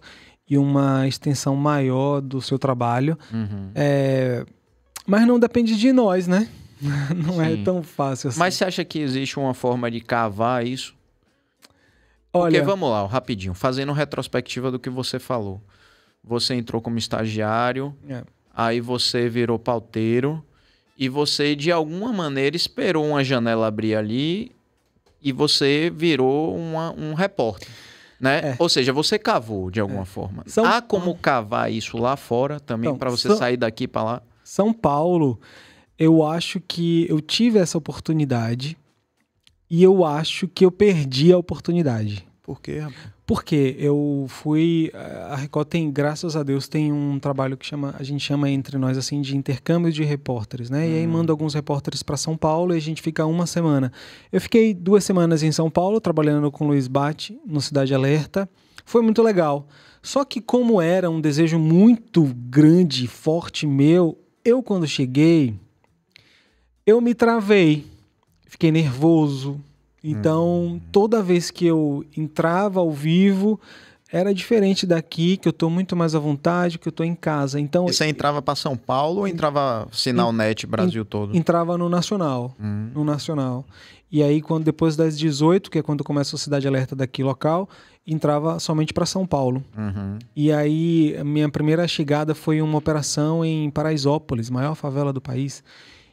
e uma extensão maior do seu trabalho, uhum. é, mas não depende de nós, né? Não sim. é tão fácil assim. Mas você acha que existe uma forma de cavar isso? Olha, porque vamos lá, rapidinho, fazendo retrospectiva do que você falou, você entrou como estagiário... É. Aí você virou pauteiro e você, de alguma maneira, esperou uma janela abrir ali e você virou uma, um repórter, né? É. Ou seja, você cavou de alguma é. forma. São... Há como cavar isso lá fora também, então, para você São... sair daqui para lá? São Paulo, eu acho que eu tive essa oportunidade e eu acho que eu perdi a oportunidade. Por quê, rapaz? Porque eu fui... A Record tem, graças a Deus, tem um trabalho que chama, a gente chama entre nós assim de intercâmbio de repórteres, né? Hum. E aí manda alguns repórteres para São Paulo e a gente fica uma semana. Eu fiquei duas semanas em São Paulo, trabalhando com o Luiz Bate, no Cidade Alerta. Foi muito legal. Só que como era um desejo muito grande, forte meu, eu quando cheguei, eu me travei. Fiquei nervoso. Então, toda vez que eu entrava ao vivo, era diferente daqui, que eu tô muito mais à vontade, que eu tô em casa. Então, e você entrava para São Paulo ou entrava Sinal en, Net Brasil en, todo? Entrava no Nacional, hum. no Nacional. E aí, quando, depois das dezoito, que é quando começa a Cidade Alerta daqui local, entrava somente para São Paulo. Uhum. E aí, a minha primeira chegada foi uma operação em Paraisópolis, maior favela do país.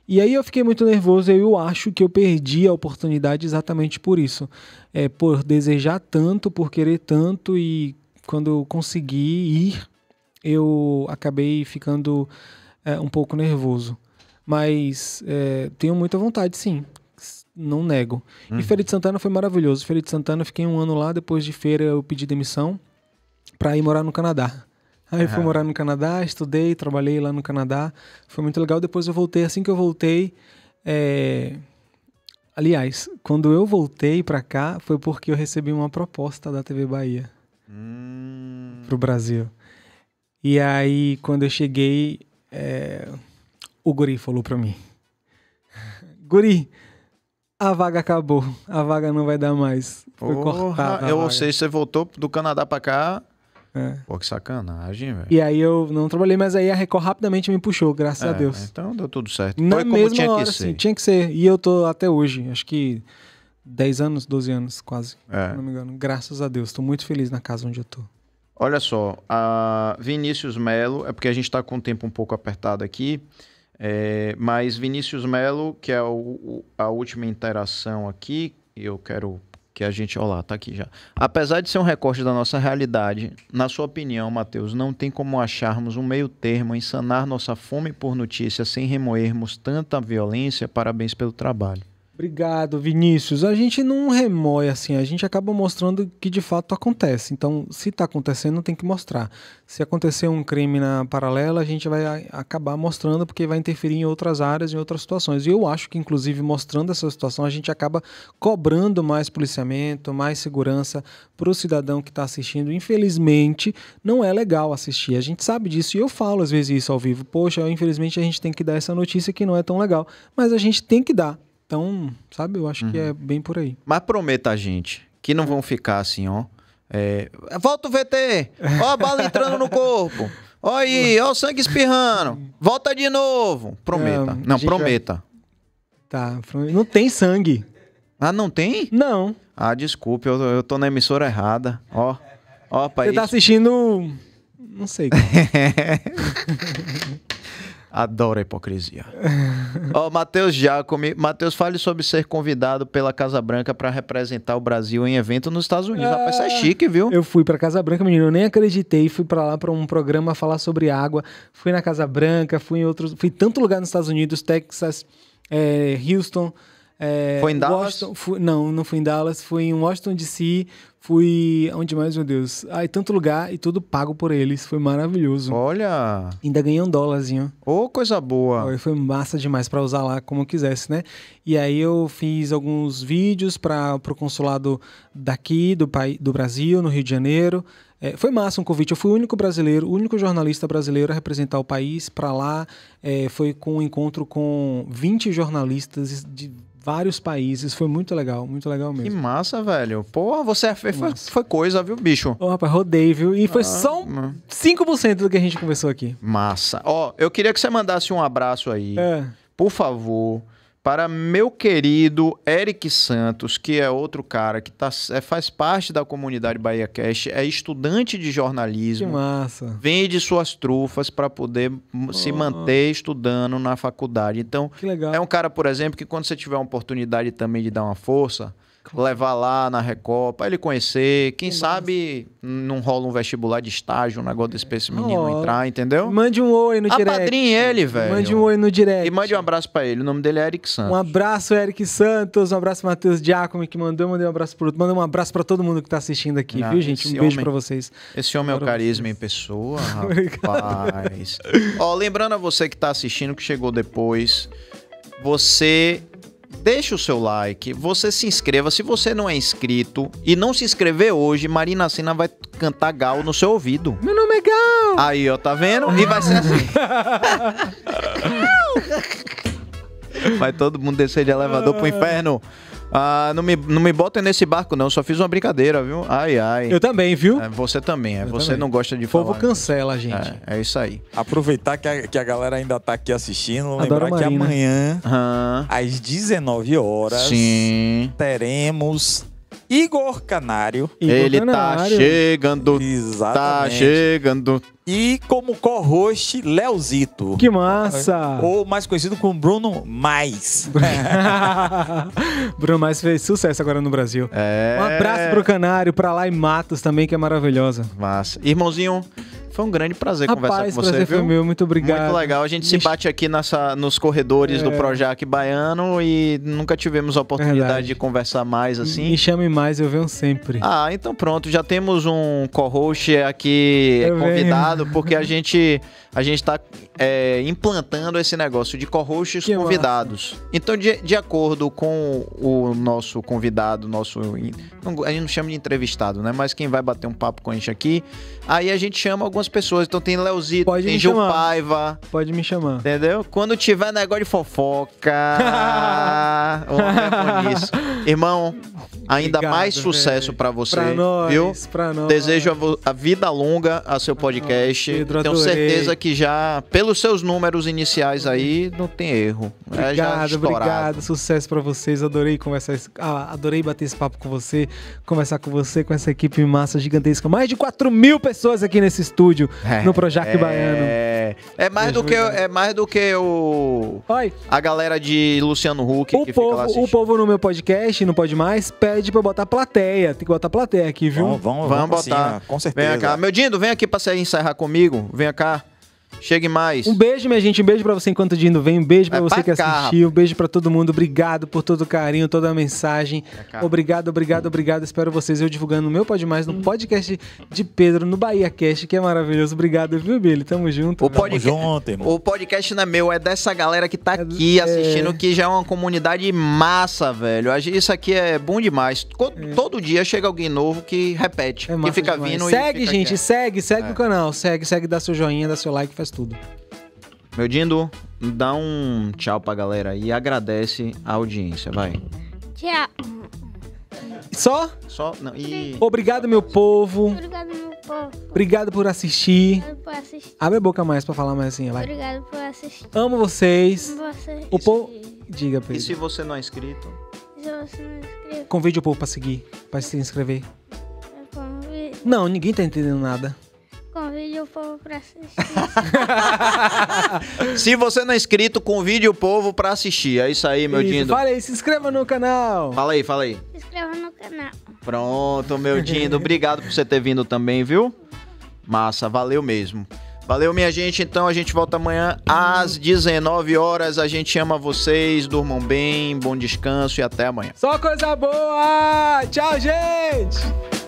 E aí eu fiquei muito nervoso e eu acho que eu perdi a oportunidade exatamente por isso. É, por desejar tanto, por querer tanto e quando eu consegui ir, eu acabei ficando é, um pouco nervoso. Mas é, tenho muita vontade, sim. Não nego. Uhum. E Feira de Santana foi maravilhoso. Feira de Santana, eu fiquei um ano lá, depois de feira eu pedi demissão para ir morar no Canadá. Aí eu fui morar no Canadá, estudei, trabalhei lá no Canadá. Foi muito legal. Depois eu voltei. Assim que eu voltei... É... Aliás, quando eu voltei pra cá, foi porque eu recebi uma proposta da T V Bahia. Hum. Pro Brasil. E aí, quando eu cheguei, é... o Guri falou pra mim. Guri, a vaga acabou. A vaga não vai dar mais. Foi cortada a vaga. Ou seja, você voltou do Canadá pra cá... É. Pô, que sacanagem, velho. E aí eu não trabalhei, mas aí a Record rapidamente me puxou, graças é, a Deus. Então deu tudo certo. Na Foi mesma como tinha hora, que ser. Assim, tinha que ser. E eu tô até hoje, acho que dez anos, doze anos quase, é. se não me engano. Graças a Deus, tô muito feliz na casa onde eu tô. Olha só, a Vinícius Mello, é porque a gente tá com o tempo um pouco apertado aqui, é, mas Vinícius Mello, que é o, a última interação aqui, eu quero... que a gente... Olha lá, tá aqui já. Apesar de ser um recorte da nossa realidade, na sua opinião, Mateus, não tem como acharmos um meio termo em sanar nossa fome por notícias sem remoermos tanta violência? Parabéns pelo trabalho. Obrigado, Vinícius. A gente não remoe assim, a gente acaba mostrando que de fato acontece. Então, se está acontecendo, tem que mostrar. Se acontecer um crime na paralela, a gente vai acabar mostrando porque vai interferir em outras áreas, em outras situações. E eu acho que, inclusive, mostrando essa situação, a gente acaba cobrando mais policiamento, mais segurança para o cidadão que está assistindo. Infelizmente, não é legal assistir. A gente sabe disso e eu falo às vezes isso ao vivo. Poxa, infelizmente a gente tem que dar essa notícia que não é tão legal, mas a gente tem que dar. Então, sabe, eu acho uhum. que é bem por aí. Mas prometa a gente que não vão ficar assim, ó. É... Volta o V T! Ó a bala entrando no corpo! Ó aí, ó o sangue espirrando! Volta de novo! Prometa. Não, não prometa. Vai... Tá, não tem sangue. Ah, não tem? Não. Ah, desculpe, eu, eu tô na emissora errada. Ó, ó, país. Você tá assistindo... Não sei. Adoro a hipocrisia. Ó, oh, Mateus Giacomi. Mateus, fale sobre ser convidado pela Casa Branca para representar o Brasil em evento nos Estados Unidos. É... Rapaz, isso é chique, viu? Eu fui para Casa Branca, menino, eu nem acreditei. Fui para lá para um programa falar sobre água. Fui na Casa Branca, fui em outros... Fui em tanto lugar nos Estados Unidos, Texas... é, Houston. É, foi em Dallas? Washington, fui, não, não fui em Dallas. Fui em Washington, D C. Fui... Onde mais, meu Deus? Ah, e tanto lugar e tudo pago por eles. Foi maravilhoso. Olha! Ainda ganhei um dólarzinho. Ô, oh, coisa boa! Foi massa demais pra usar lá como eu quisesse, né? E aí eu fiz alguns vídeos para pro consulado daqui, do, do Brasil, no Rio de Janeiro. É, foi massa um convite. Eu fui o único brasileiro, o único jornalista brasileiro a representar o país para lá. É, foi com um encontro com vinte jornalistas de vários países. Foi muito legal, muito legal mesmo. Que massa, velho. Pô, você foi, foi coisa, viu, bicho? Ô, rapaz, rodei, viu? E foi ah, só um cinco por cento do que a gente conversou aqui. Massa. Ó, oh, eu queria que você mandasse um abraço aí, é. por favor, para meu querido Eric Santos, que é outro cara que tá, é, faz parte da comunidade BahiaCast, é estudante de jornalismo. Que massa. Vende suas trufas para poder oh. se manter estudando na faculdade. Então, que legal. É um cara, por exemplo, que quando você tiver uma oportunidade também de dar uma força, claro. levar lá na Record, para ele conhecer. Quem que sabe massa. não rola um vestibular de estágio, um negócio desse pra esse menino oh. entrar, entendeu? Mande um oi no direct. Apadrinhe ele, velho. Mande um oi no direct. E mande um abraço pra ele. O nome dele é Eric Santos. Um abraço, Eric Santos. Um abraço, Matheus Giacomo, que mandou. Mandei um abraço pro... Mandei um abraço pra todo mundo que tá assistindo aqui, ah, viu, gente? Um beijo homem, pra vocês. Esse homem é o carisma vocês. em pessoa, rapaz. Ó, lembrando a você que tá assistindo, que chegou depois, você... deixa o seu like, você se inscreva. Se você não é inscrito e não se inscrever hoje, Marina Sena vai cantar Gal no seu ouvido. Meu nome é Gal! Aí, ó, tá vendo? E vai ser assim. Vai todo mundo descer de elevador pro inferno. Ah, não me, não me botem nesse barco, não. Só fiz uma brincadeira, viu? Ai, ai. Eu também, viu? É, você também. É. Você também. Não gosta de falar. O povo cancela, gente. É, é isso aí. Aproveitar que a, que a galera ainda tá aqui assistindo. Lembrar que amanhã, uhum. às dezenove horas, sim. teremos Igor Canário. Igor Ele Canário. tá chegando. Exatamente. Tá chegando. E como co-host, Leozito. Que massa! Ou mais conhecido como Bruno Mais. Bruno Mais fez sucesso agora no Brasil. É... Um abraço pro Canário, pra lá em Matos também, que é maravilhosa. Massa. Irmãozinho, foi um grande prazer Rapaz, conversar com você, prazer viu? Foi meu, muito obrigado. Muito legal. A gente se bate aqui nessa, nos corredores é... do Projac Baiano e nunca tivemos a oportunidade Verdade. de conversar mais assim. Me chame mais, eu venho sempre. Ah, então pronto. Já temos um co-host aqui eu convidado. Venho. Porque a gente a gente tá é, implantando esse negócio de co-hosts convidados. Massa. Então, de, de acordo com o nosso convidado, nosso não, a gente não chama de entrevistado, né? Mas quem vai bater um papo com a gente aqui, aí a gente chama algumas pessoas. Então tem Leozito, Pode tem Gil chamar. Paiva. Pode me chamar. Entendeu? Quando tiver negócio de fofoca... é isso. Irmão, ainda Obrigado, mais sucesso para você. Pra nós, viu? Pra nós. Desejo a, a vida longa a seu podcast. Pedro, tenho certeza que já, pelos seus números iniciais aí, não tem erro. Obrigado, é já obrigado. Sucesso pra vocês. Adorei conversar, ah, adorei bater esse papo com você, conversar com você, com essa equipe massa gigantesca. Mais de quatro mil pessoas aqui nesse estúdio, é, no Projac é, Baiano. É, é, mais do que, é mais do que o Oi. a galera de Luciano Huck o que povo, fica lá assistindo. O povo no meu podcast, no Pod Mais, pede pra eu botar plateia. Tem que botar plateia aqui, viu? Vamos, vamos, vamos, vamos botar. Sim, com certeza. Vem cá. Meu Dindo, vem aqui pra você encerrar comigo, vem cá, chegue mais. Um beijo, minha gente, um beijo pra você enquanto o Dindo vem, um beijo pra é você pra que cá, assistiu, um beijo pra todo mundo, obrigado por todo o carinho, toda a mensagem, é obrigado, obrigado, obrigado, espero vocês eu divulgando o meu Pod Mais no podcast de Pedro, no BahiaCast, que é maravilhoso, obrigado, viu, Billy, tamo junto. O, podca... junto, o podcast não é meu, é dessa galera que tá é... aqui assistindo, que já é uma comunidade massa, velho, isso aqui é bom demais, é. todo dia chega alguém novo que repete, é que fica demais. vindo segue, e fica gente, aqui. segue, segue é. o canal, segue, segue, dá seu joinha, dá seu like, faz tudo. Meu Dindo, dá um tchau pra galera e agradece a audiência, vai. Tchau. Só? Só? Não, e... Obrigado, meu povo. Obrigado, meu povo. Obrigado por assistir. Obrigado por assistir. Abre a boca mais pra falar mais assim, vai. Obrigado por assistir. Amo vocês. Amo vocês. O povo... Diga pra ele. E se você não é inscrito? Se você não é inscrito. Convide o povo pra seguir, pra se inscrever. Convido. Não, ninguém tá entendendo nada. Convide o povo pra assistir. Se você não é inscrito, convide o povo pra assistir. É isso aí, meu isso. Dindo. Fala aí, se inscreva no canal. Fala aí, fala aí. Se inscreva no canal. Pronto, meu Dindo. Obrigado por você ter vindo também, viu? Massa, valeu mesmo. Valeu, minha gente. Então a gente volta amanhã às dezenove horas. A gente ama vocês. Durmam bem, bom descanso e até amanhã. Só coisa boa! Tchau, gente!